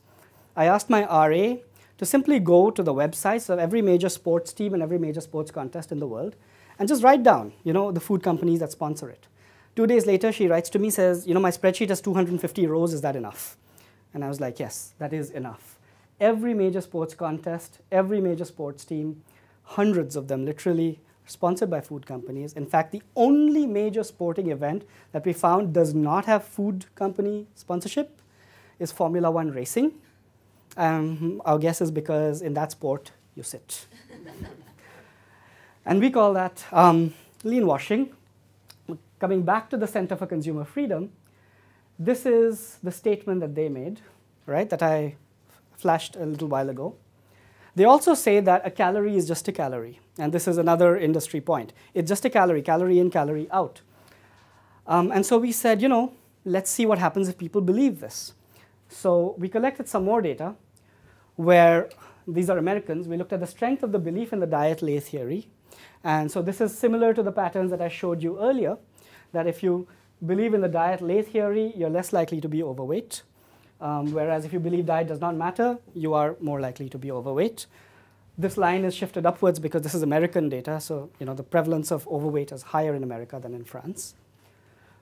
I asked my R A to simply go to the websites of every major sports team and every major sports contest in the world and just write down, you know, the food companies that sponsor it. Two days later, she writes to me, says, you know, my spreadsheet has two hundred fifty rows, is that enough? And I was like, yes, that is enough. Every major sports contest, every major sports team, hundreds of them literally sponsored by food companies. In fact, the only major sporting event that we found does not have food company sponsorship is Formula One racing. Um, our guess is because in that sport, you sit. And we call that um, lean washing. Coming back to the Center for Consumer Freedom, this is the statement that they made, right, that I flashed a little while ago. They also say that a calorie is just a calorie. And this is another industry point. It's just a calorie, calorie in, calorie out. Um, and so we said, you know, let's see what happens if people believe this. So we collected some more data, where these are Americans. We looked at the strength of the belief in the diet lay theory. And so this is similar to the patterns that I showed you earlier. that if you believe in the diet-lay theory, you're less likely to be overweight. Um, whereas if you believe diet does not matter, you are more likely to be overweight. This line is shifted upwards because this is American data, so you know the prevalence of overweight is higher in America than in France.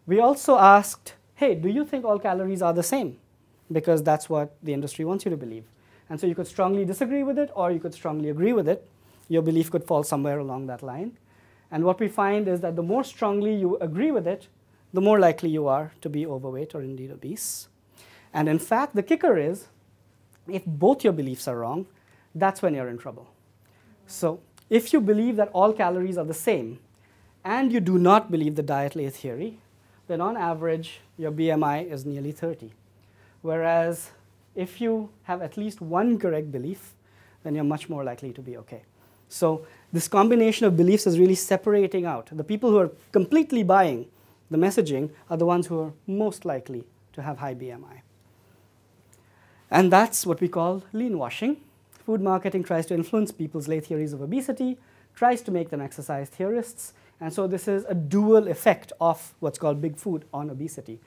We also asked, hey, do you think all calories are the same? Because that's what the industry wants you to believe. And so you could strongly disagree with it, or you could strongly agree with it. Your belief could fall somewhere along that line. And what we find is that the more strongly you agree with it, the more likely you are to be overweight or indeed obese. And in fact, the kicker is, if both your beliefs are wrong, that's when you're in trouble. So if you believe that all calories are the same, and you do not believe the diet-lay theory, then on average, your B M I is nearly thirty. Whereas if you have at least one correct belief, then you're much more likely to be okay. So this combination of beliefs is really separating out. The people who are completely buying the messaging are the ones who are most likely to have high B M I. And that's what we call lean washing. Food marketing tries to influence people's lay theories of obesity, tries to make them exercise theorists. And so this is a dual effect of what's called big food on obesity.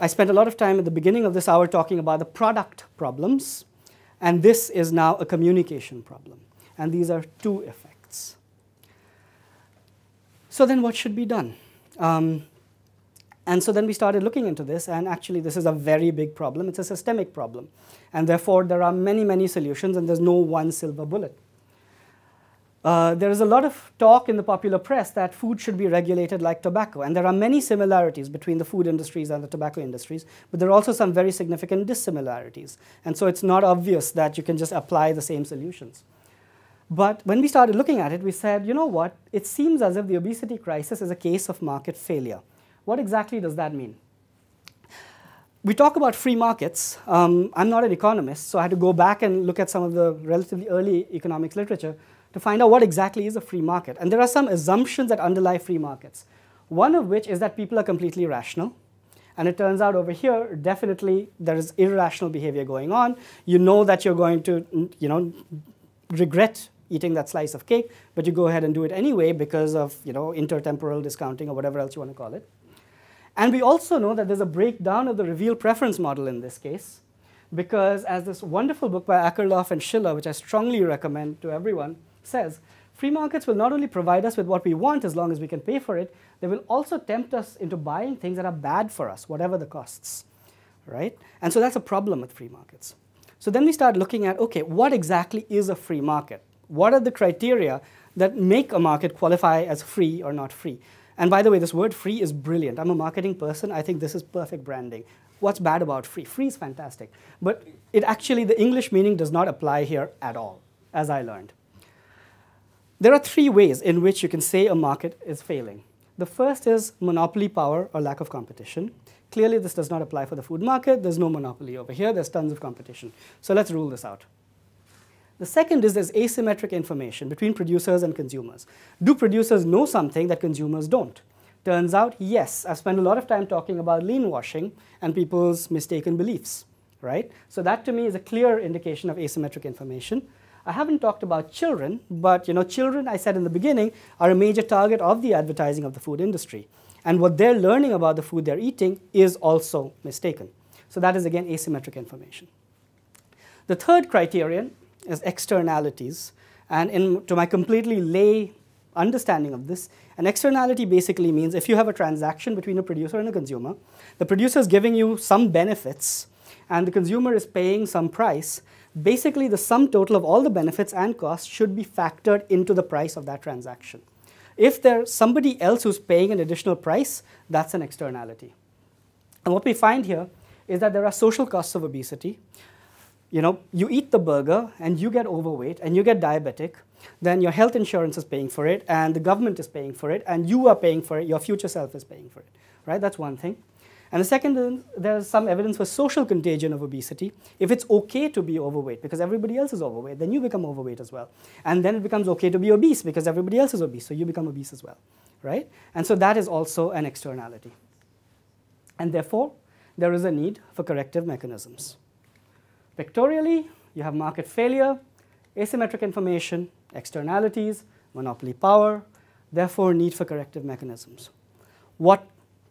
I spent a lot of time at the beginning of this hour talking about the product problems, and this is now a communication problem. And these are two effects. So then what should be done? Um, and so then we started looking into this, and actually this is a very big problem. It's a systemic problem. And therefore, there are many, many solutions, and there's no one silver bullet. Uh, there is a lot of talk in the popular press that food should be regulated like tobacco. And there are many similarities between the food industries and the tobacco industries, but there are also some very significant dissimilarities. And so it's not obvious that you can just apply the same solutions. But when we started looking at it, we said, you know what? It seems as if the obesity crisis is a case of market failure. What exactly does that mean? We talk about free markets. Um, I'm not an economist, so I had to go back and look at some of the relatively early economics literature to find out what exactly is a free market. And there are some assumptions that underlie free markets. One of which is that people are completely rational. And it turns out over here, definitely, there is irrational behavior going on. You know that you're going to, you know, regret eating that slice of cake, but you go ahead and do it anyway because of, you know, intertemporal discounting or whatever else you want to call it. And we also know that there's a breakdown of the reveal preference model in this case, because as this wonderful book by Akerlof and Schiller, which I strongly recommend to everyone, says, free markets will not only provide us with what we want as long as we can pay for it, they will also tempt us into buying things that are bad for us, whatever the costs, right? And so that's a problem with free markets. So then we start looking at, okay, what exactly is a free market? What are the criteria that make a market qualify as free or not free? And by the way, this word free is brilliant. I'm a marketing person. I think this is perfect branding. What's bad about free? Free is fantastic. But it actually, the English meaning does not apply here at all, as I learned. There are three ways in which you can say a market is failing. The first is monopoly power or lack of competition. Clearly, this does not apply for the food market. There's no monopoly over here. There's tons of competition. So let's rule this out. The second is there's asymmetric information between producers and consumers. Do producers know something that consumers don't? Turns out, yes. I've spent a lot of time talking about lean washing and people's mistaken beliefs, right? So that, to me, is a clear indication of asymmetric information. I haven't talked about children, but you know, children, I said in the beginning, are a major target of the advertising of the food industry. And what they're learning about the food they're eating is also mistaken. So that is, again, asymmetric information. The third criterion is externalities. And in, to my completely lay understanding of this, an externality basically means if you have a transaction between a producer and a consumer, the producer is giving you some benefits, and the consumer is paying some price. Basically, the sum total of all the benefits and costs should be factored into the price of that transaction. If there's somebody else who's paying an additional price, that's an externality. And what we find here is that there are social costs of obesity. You know, you eat the burger, and you get overweight, and you get diabetic. Then your health insurance is paying for it, and the government is paying for it, and you are paying for it. Your future self is paying for it. Right? That's one thing. And the second is there's some evidence for social contagion of obesity. If it's okay to be overweight because everybody else is overweight, then you become overweight as well. And then it becomes okay to be obese because everybody else is obese, so you become obese as well, right? And so that is also an externality. And therefore, there is a need for corrective mechanisms. Pictorially, you have market failure, asymmetric information, externalities, monopoly power, therefore need for corrective mechanisms. what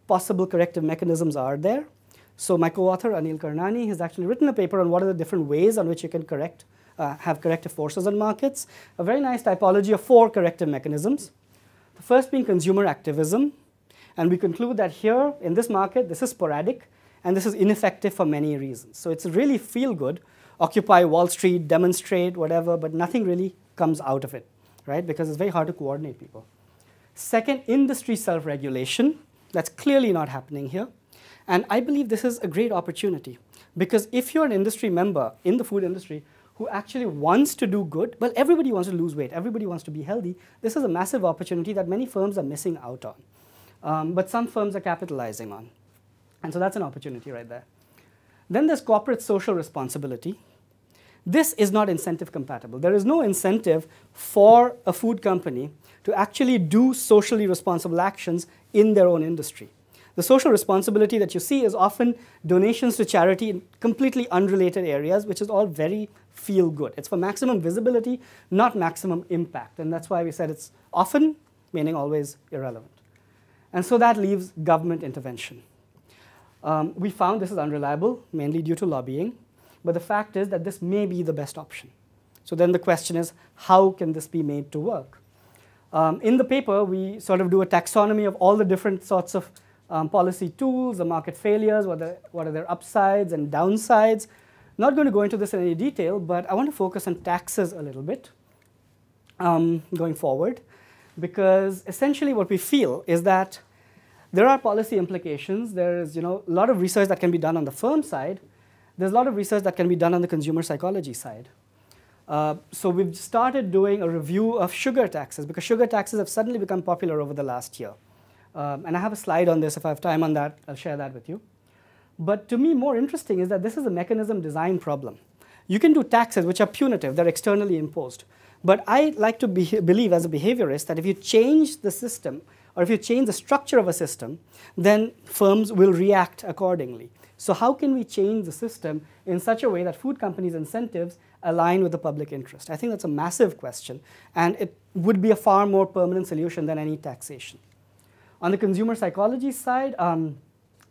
possible corrective mechanisms are there. So my co-author, Anil Karnani, has actually written a paper on what are the different ways on which you can correct, uh, have corrective forces on markets. A very nice typology of four corrective mechanisms. The first being consumer activism. And we conclude that here, in this market, this is sporadic, and this is ineffective for many reasons. So it's really feel good, occupy Wall Street, demonstrate, whatever, but nothing really comes out of it, right? Because it's very hard to coordinate people. Second, industry self-regulation. That's clearly not happening here. And I believe this is a great opportunity, because if you're an industry member in the food industry who actually wants to do good, well, everybody wants to lose weight, everybody wants to be healthy. This is a massive opportunity that many firms are missing out on. Um, but some firms are capitalizing on. And so that's an opportunity right there. Then there's corporate social responsibility. This is not incentive compatible. There is no incentive for a food company to actually do socially responsible actions in their own industry. The social responsibility that you see is often donations to charity in completely unrelated areas, which is all very feel good. It's for maximum visibility, not maximum impact. And that's why we said it's often, meaning always, irrelevant. And so that leaves government intervention. Um, we found this is unreliable, mainly due to lobbying. But the fact is that this may be the best option. So then the question is, how can this be made to work? Um, in the paper, we sort of do a taxonomy of all the different sorts of um, policy tools, the market failures, what, the, what are their upsides and downsides. Not going to go into this in any detail, but I want to focus on taxes a little bit um, going forward. Because essentially what we feel is that there are policy implications. There is, you know, a lot of research that can be done on the firm side. There's a lot of research that can be done on the consumer psychology side. Uh, so we've started doing a review of sugar taxes, because sugar taxes have suddenly become popular over the last year. Um, and I have a slide on this. If I have time on that, I'll share that with you. But to me, more interesting is that this is a mechanism design problem. You can do taxes which are punitive. They're externally imposed. But I like to be, believe as a behaviorist that if you change the system, or if you change the structure of a system, then firms will react accordingly. So how can we change the system in such a way that food companies' incentives align with the public interest? I think that's a massive question, and it would be a far more permanent solution than any taxation. On the consumer psychology side, um,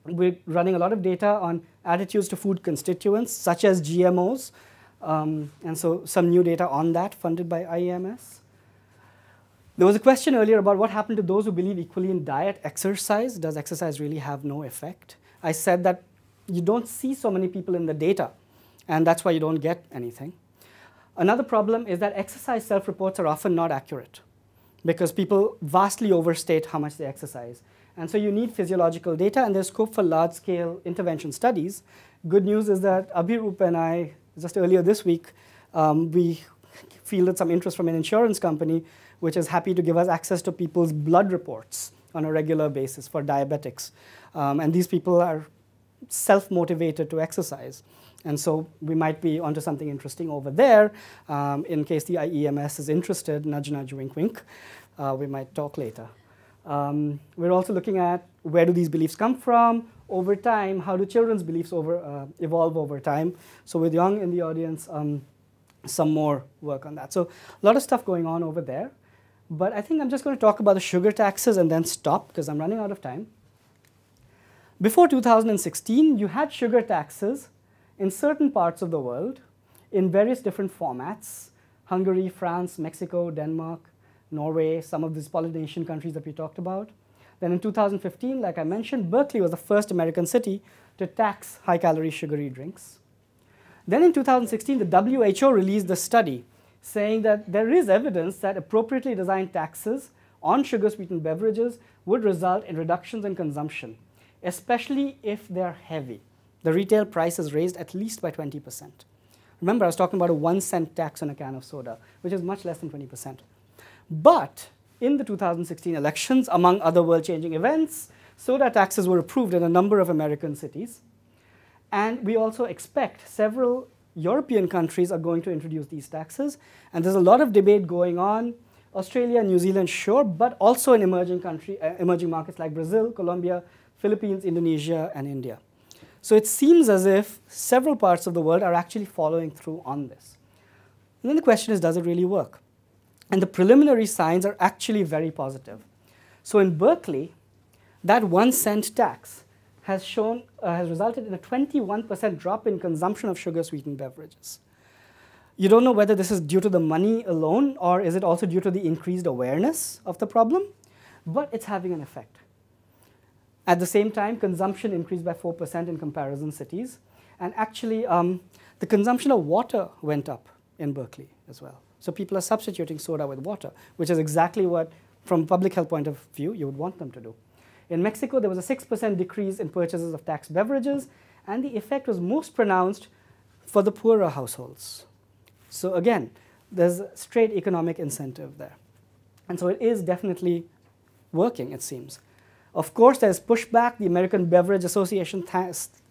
we're running a lot of data on attitudes to food constituents, such as G M Os. Um, and so some new data on that, funded by I E M S. There was a question earlier about what happened to those who believe equally in diet exercise. Does exercise really have no effect? I said that you don't see so many people in the data, and that's why you don't get anything. Another problem is that exercise self-reports are often not accurate, because people vastly overstate how much they exercise. And so you need physiological data, and there's scope for large-scale intervention studies. Good news is that Abhirup and I, just earlier this week, um, we fielded some interest from an insurance company, which is happy to give us access to people's blood reports on a regular basis for diabetics. Um, and these people are self-motivated to exercise. And so we might be onto something interesting over there. Um, in case the I E M S is interested, nudge, nudge, wink, wink, uh, we might talk later. Um, we're also looking at where do these beliefs come from over time, how do children's beliefs over, uh, evolve over time. So with Young in the audience, um, some more work on that. So a lot of stuff going on over there. But I think I'm just going to talk about the sugar taxes and then stop, because I'm running out of time. Before two thousand sixteen, you had sugar taxes in certain parts of the world in various different formats: Hungary, France, Mexico, Denmark, Norway, some of these Polynesian countries that we talked about. Then in two thousand fifteen, like I mentioned, Berkeley was the first American city to tax high-calorie sugary drinks. Then in two thousand sixteen, the W H O released a study saying that there is evidence that appropriately designed taxes on sugar-sweetened beverages would result in reductions in consumption, especially if they're heavy. The retail price is raised at least by twenty percent. Remember, I was talking about a one-cent tax on a can of soda, which is much less than twenty percent. But in the two thousand sixteen elections, among other world-changing events, soda taxes were approved in a number of American cities. And we also expect several European countries are going to introduce these taxes. And there's a lot of debate going on. Australia, New Zealand, sure, but also in emerging, country, uh, emerging markets like Brazil, Colombia, Philippines, Indonesia, and India. So it seems as if several parts of the world are actually following through on this. And then the question is, does it really work? And the preliminary signs are actually very positive. So in Berkeley, that one cent tax has shown, uh, has resulted in a twenty-one percent drop in consumption of sugar-sweetened beverages. You don't know whether this is due to the money alone or is it also due to the increased awareness of the problem, but it's having an effect. At the same time, consumption increased by four percent in comparison cities. And actually, um, the consumption of water went up in Berkeley as well. So people are substituting soda with water, which is exactly what, from a public health point of view, you would want them to do. In Mexico, there was a six percent decrease in purchases of taxed beverages, and the effect was most pronounced for the poorer households. So again, there's a straight economic incentive there. And so it is definitely working, it seems. Of course, there's pushback. The American Beverage Association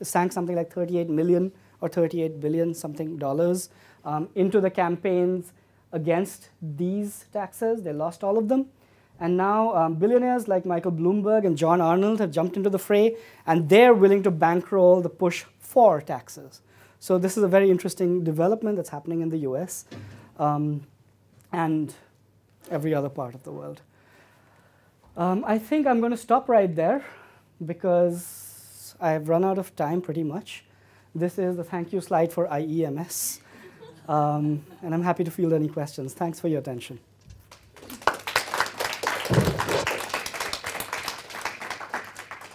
sank something like thirty-eight million or thirty-eight billion something dollars um, into the campaigns against these taxes. They lost all of them. And now um, billionaires like Michael Bloomberg and John Arnold have jumped into the fray, and they're willing to bankroll the push for taxes. So this is a very interesting development that's happening in the U S um, and every other part of the world. Um, I think I'm going to stop right there because I've run out of time pretty much. This is the thank you slide for I E M S. Um, and I'm happy to field any questions. Thanks for your attention.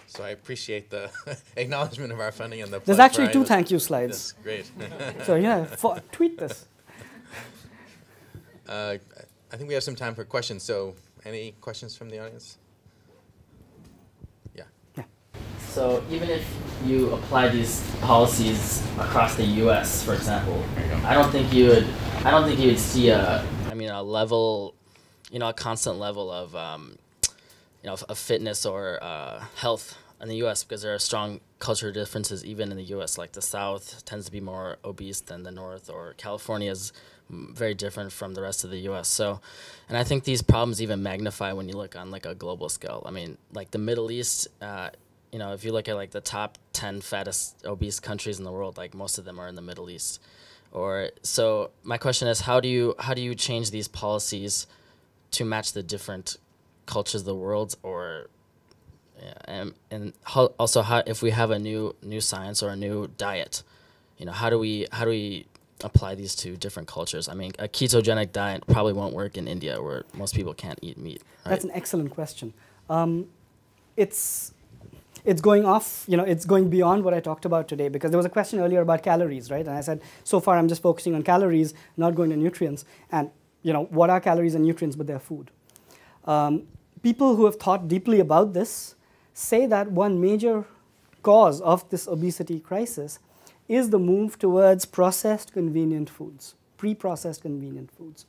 So I appreciate the acknowledgement of our funding and the. There's actually two thank you slides. That's great. So yeah, for, tweet this. Uh, I think we have some time for questions. So. Any questions from the audience? Yeah. Yeah. So even if you apply these policies across the U S, for example, I don't think you would. I don't think you would see a. I mean, a level, you know, a constant level of, um, you know, of fitness or uh, health in the U S because there are strong cultural differences even in the U S. Like the South tends to be more obese than the North, or California's very different from the rest of the U S. So, and I think these problems even magnify when you look on like a global scale. I mean, like the Middle East, uh, you know, if you look at like the top ten fattest obese countries in the world, like most of them are in the Middle East. Or so my question is, how do you how do you change these policies to match the different cultures of the world? Or yeah, and and how, also how if we have a new new science or a new diet, you know, how do we how do we apply these to different cultures? I mean, a ketogenic diet probably won't work in India where most people can't eat meat, right? That's an excellent question. Um, it's, it's going off, you know, it's going beyond what I talked about today because there was a question earlier about calories, right? And I said, so far I'm just focusing on calories, not going to nutrients. And, you know, what are calories and nutrients but they're food? Um, people who have thought deeply about this say that one major cause of this obesity crisis is the move towards processed convenient foods, pre-processed convenient foods.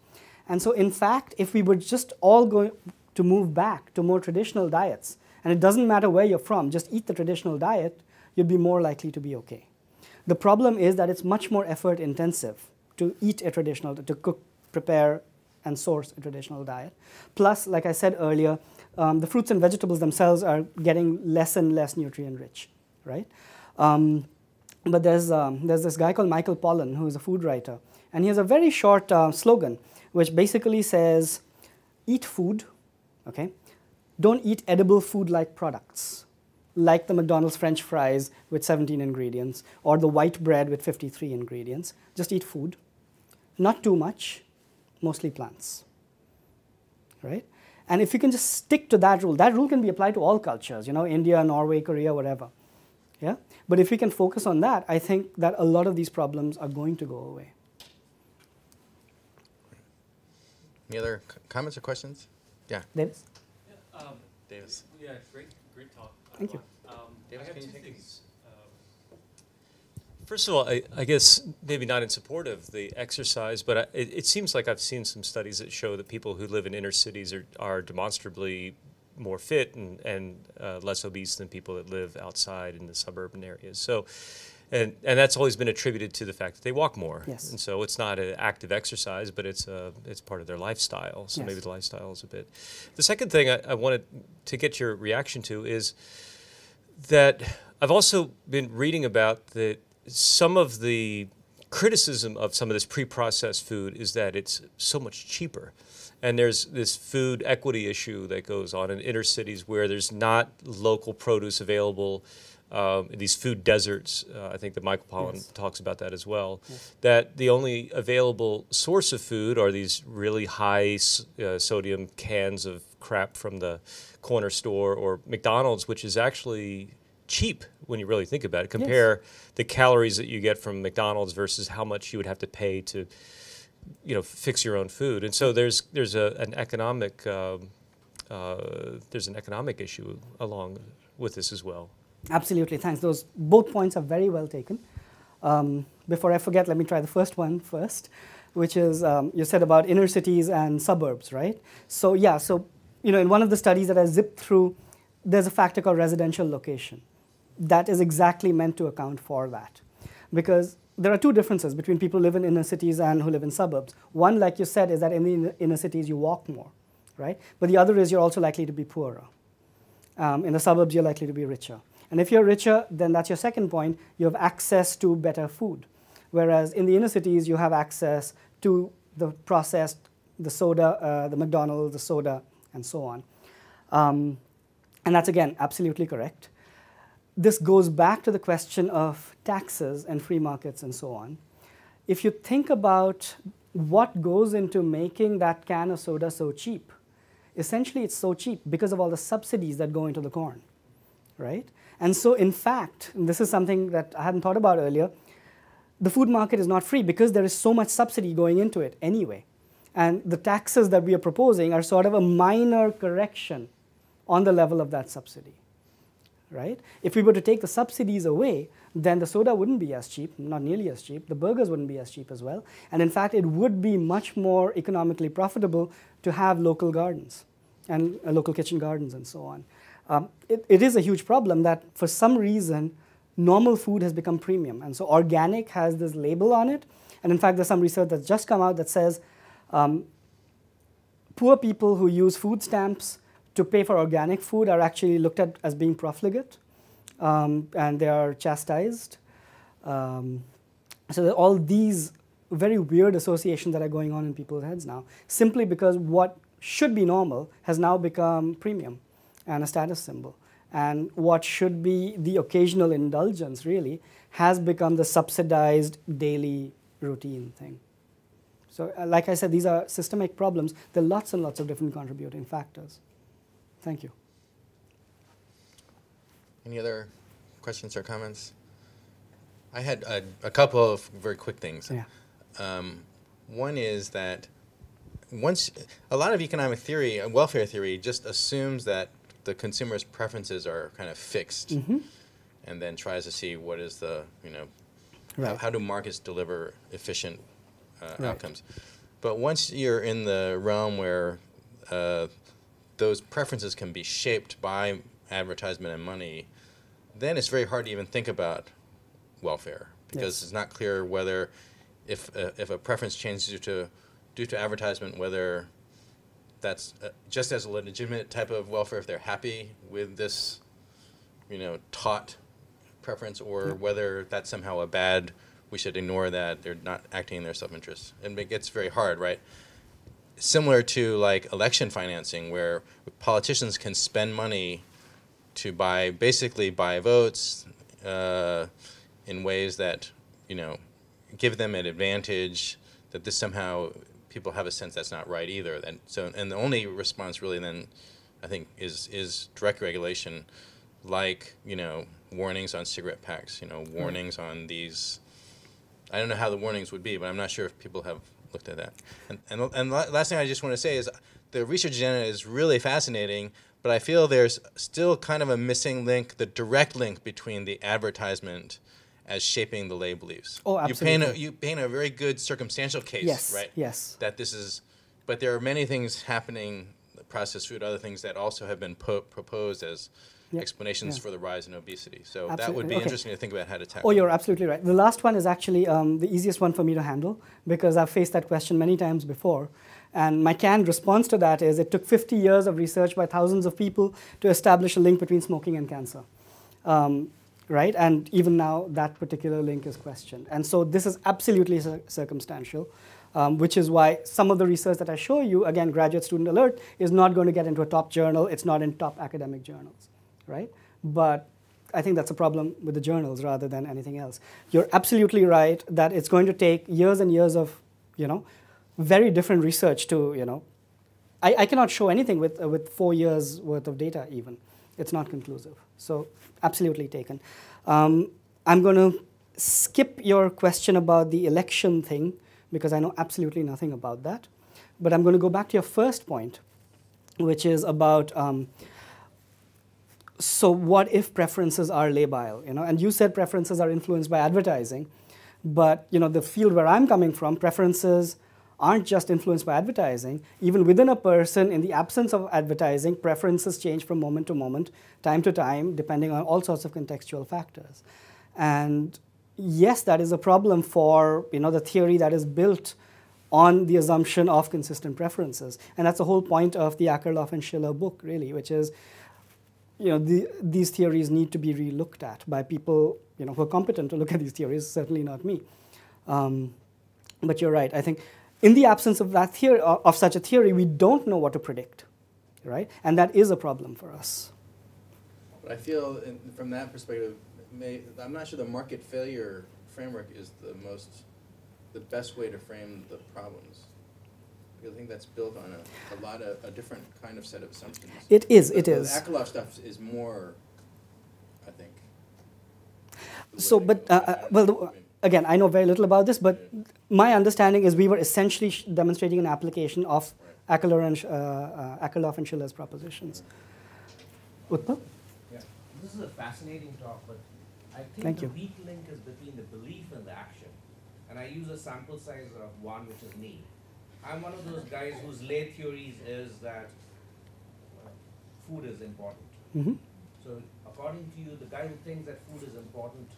And so in fact, if we were just all going to move back to more traditional diets, and it doesn't matter where you're from, just eat the traditional diet, you'd be more likely to be okay. The problem is that it's much more effort intensive to eat a traditional, to cook, prepare, and source a traditional diet. Plus, like I said earlier, um, the fruits and vegetables themselves are getting less and less nutrient rich, right? Um, But there's, um, there's this guy called Michael Pollan, who is a food writer. And he has a very short uh, slogan, which basically says, eat food, okay? Don't eat edible food-like products, like the McDonald's French fries with seventeen ingredients, or the white bread with fifty-three ingredients. Just eat food, not too much, mostly plants, right? And if you can just stick to that rule, that rule can be applied to all cultures, you know, India, Norway, Korea, whatever. Yeah? But if we can focus on that, I think that a lot of these problems are going to go away. Any other comments or questions? Yeah. Davis? Yeah, um, Davis. Yeah, great, great talk. Thank you. Um, Davis, I have can two you take things. Um, First of all, I, I guess maybe not in support of the exercise, but I, it, it seems like I've seen some studies that show that people who live in inner cities are, are demonstrably more fit and, and uh, less obese than people that live outside in the suburban areas. So, and, and that's always been attributed to the fact that they walk more. Yes. And so it's not an active exercise, but it's, a, it's part of their lifestyle. So yes. Maybe the lifestyle is a bit. The second thing I, I wanted to get your reaction to is that I've also been reading about that some of the criticism of some of this pre-processed food is that it's so much cheaper. And there's this food equity issue that goes on in inner cities where there's not local produce available, um, these food deserts. Uh, I think that Michael Pollan yes. talks about that as well, yes. that the only available source of food are these really high uh, sodium cans of crap from the corner store or McDonald's, which is actually cheap when you really think about it. Compare yes. the calories that you get from McDonald's versus how much you would have to pay to you know, fix your own food, and so there's there's a, an economic uh, uh, there's an economic issue along with this as well. Absolutely, thanks. Those both points are very well taken. Um, before I forget, let me try the first one first, which is um, you said about inner cities and suburbs, right? So yeah, so you know, in one of the studies that I zipped through, there's a factor called residential location, that is exactly meant to account for that, because there are two differences between people who live in inner cities and who live in suburbs. One, like you said, is that in the inner cities you walk more, right? But the other is you're also likely to be poorer. Um, in the suburbs, you're likely to be richer. And if you're richer, then that's your second point. You have access to better food. Whereas in the inner cities, you have access to the processed, the soda, uh, the McDonald's, the soda, and so on. Um, and that's, again, absolutely correct. This goes back to the question of taxes and free markets and so on. If you think about what goes into making that can of soda so cheap, essentially it's so cheap because of all the subsidies that go into the corn, right? And so in fact, and this is something that I hadn't thought about earlier, the food market is not free because there is so much subsidy going into it anyway. And the taxes that we are proposing are sort of a minor correction on the level of that subsidy. Right? If we were to take the subsidies away, then the soda wouldn't be as cheap, not nearly as cheap. The burgers wouldn't be as cheap as well. And in fact, it would be much more economically profitable to have local gardens and uh, local kitchen gardens and so on. Um, it, it is a huge problem that for some reason, normal food has become premium. And so organic has this label on it. And in fact, there's some research that's just come out that says um, poor people who use food stamps to pay for organic food are actually looked at as being profligate, um, and they are chastised. Um, so there are all these very weird associations that are going on in people's heads now, simply because what should be normal has now become premium and a status symbol. And what should be the occasional indulgence, really, has become the subsidized daily routine thing. So uh, like I said, these are systemic problems. There are lots and lots of different contributing factors. Thank you. Any other questions or comments? I had a, a couple of very quick things. Yeah. Um, one is that once a lot of economic theory and welfare theory just assumes that the consumer's preferences are kind of fixed, mm-hmm. and then tries to see what is the, you know, right. how, how do markets deliver efficient uh, right. outcomes. But once you're in the realm where uh, those preferences can be shaped by advertisement and money, then it's very hard to even think about welfare, because yes. it's not clear whether if uh, if a preference changes due to due to advertisement, whether that's uh, just as a legitimate type of welfare if they're happy with this, you know, taught preference, or yeah. whether that's somehow a bad, we should ignore that, they're not acting in their self-interest. And it gets very hard, right? Similar to like election financing, where politicians can spend money to buy, basically buy votes uh, in ways that, you know, give them an advantage, that this somehow people have a sense that's not right either. And so, and the only response really then, I think, is is direct regulation, like, you know, warnings on cigarette packs, you know, warnings mm-hmm. on these. I don't know how the warnings would be, but I'm not sure if people have looked at that. And, and, and last thing I just want to say is the research agenda is really fascinating, but I feel there's still kind of a missing link, the direct link between the advertisement as shaping the lay beliefs. Oh, absolutely. You paint a, you paint a very good circumstantial case, yes, right? Yes, that this is, but there are many things happening, processed food, other things that also have been po proposed as yep. explanations yeah. for the rise in obesity. So absolutely. That would be okay. interesting to think about how to tackle. Oh, you're that. absolutely right. The last one is actually um, the easiest one for me to handle, because I've faced that question many times before. And my canned response to that is it took fifty years of research by thousands of people to establish a link between smoking and cancer. Um, right? And even now, that particular link is questioned. And so this is absolutely cir circumstantial, um, which is why some of the research that I show you, again, graduate student alert, is not going to get into a top journal. It's not in top academic journals, right? But I think that's a problem with the journals rather than anything else. You're absolutely right that it's going to take years and years of, you know, very different research to, you know, I, I cannot show anything with, uh, with four years worth of data even. It's not conclusive. So absolutely taken. Um, I'm going to skip your question about the election thing because I know absolutely nothing about that. But I'm going to go back to your first point, which is about um, so what if preferences are labile? You know, and you said preferences are influenced by advertising, but you know the field where I'm coming from, preferences aren't just influenced by advertising. Even within a person, in the absence of advertising, preferences change from moment to moment, time to time, depending on all sorts of contextual factors. And yes, that is a problem for you know the theory that is built on the assumption of consistent preferences, and that's the whole point of the Akerlof and Schiller book, really, which is, you know, the, these theories need to be re-looked at by people, you know, who are competent to look at these theories, certainly not me. Um, but you're right. I think in the absence of that theory, of such a theory, we don't know what to predict, right? And that is a problem for us. But I feel in, from that perspective, may, I'm not sure the market failure framework is the most, the best way to frame the problems. I think that's built on a, a lot of a different kind of set of assumptions. It is, it is. The Akerlof stuff is more, I think. So, but, uh, uh, well, the, again, I know very little about this, but yeah. My understanding is we were essentially sh demonstrating an application of right. Akerlof and, uh, Akerlof and Schiller's propositions. Right. Utpal? Yeah. This is a fascinating talk, but I think Thank the you. weak link is between the belief and the action. And I use a sample size of one, which is me. I'm one of those guys whose lay theories is that food is important. Mm-hmm. So according to you, the guy who thinks that food is important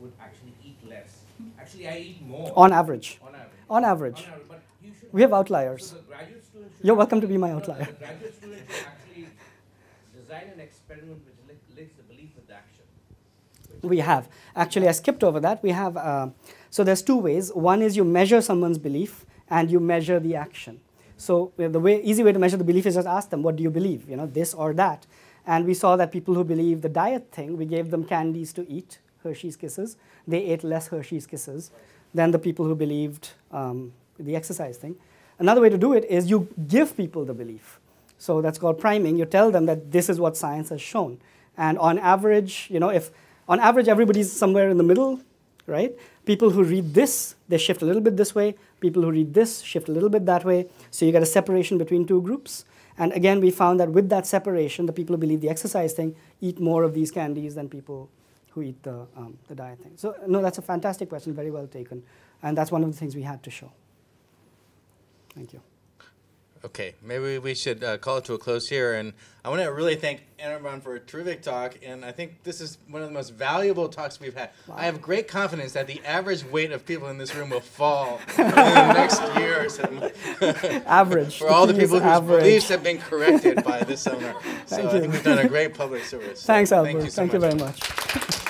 would actually eat less. Actually, I eat more. On average. On average. On average. On average. But you should we have outliers. So the graduate student should You're welcome to be my outlier. The graduate student should actually design an experiment which links the belief with the action. We have. Actually, I skipped over that. We have, uh, so there's two ways. One is you measure someone's belief, and you measure the action. So the way, easy way to measure the belief is just ask them, what do you believe? You know, this or that. And we saw that people who believe the diet thing, we gave them candies to eat, Hershey's Kisses. They ate less Hershey's Kisses than the people who believed um, the exercise thing. Another way to do it is you give people the belief. So that's called priming. You tell them that this is what science has shown. And on average, you know, if on average everybody's somewhere in the middle, right? People who read this, they shift a little bit this way. People who read this shift a little bit that way. So you get a separation between two groups. And again, we found that with that separation, the people who believe the exercise thing eat more of these candies than people who eat the, um, the diet thing. So no, that's a fantastic question, very well taken. And that's one of the things we had to show. Thank you. Okay, maybe we should uh, call it to a close here. And I want to really thank Anirban for a terrific talk. And I think this is one of the most valuable talks we've had. Wow. I have great confidence that the average weight of people in this room will fall in the next year or something. Average. For all the people whose average. beliefs have been corrected by this seminar. So thank I you. think we've done a great public service. Thanks, so Albert. Thank you, so thank you very much.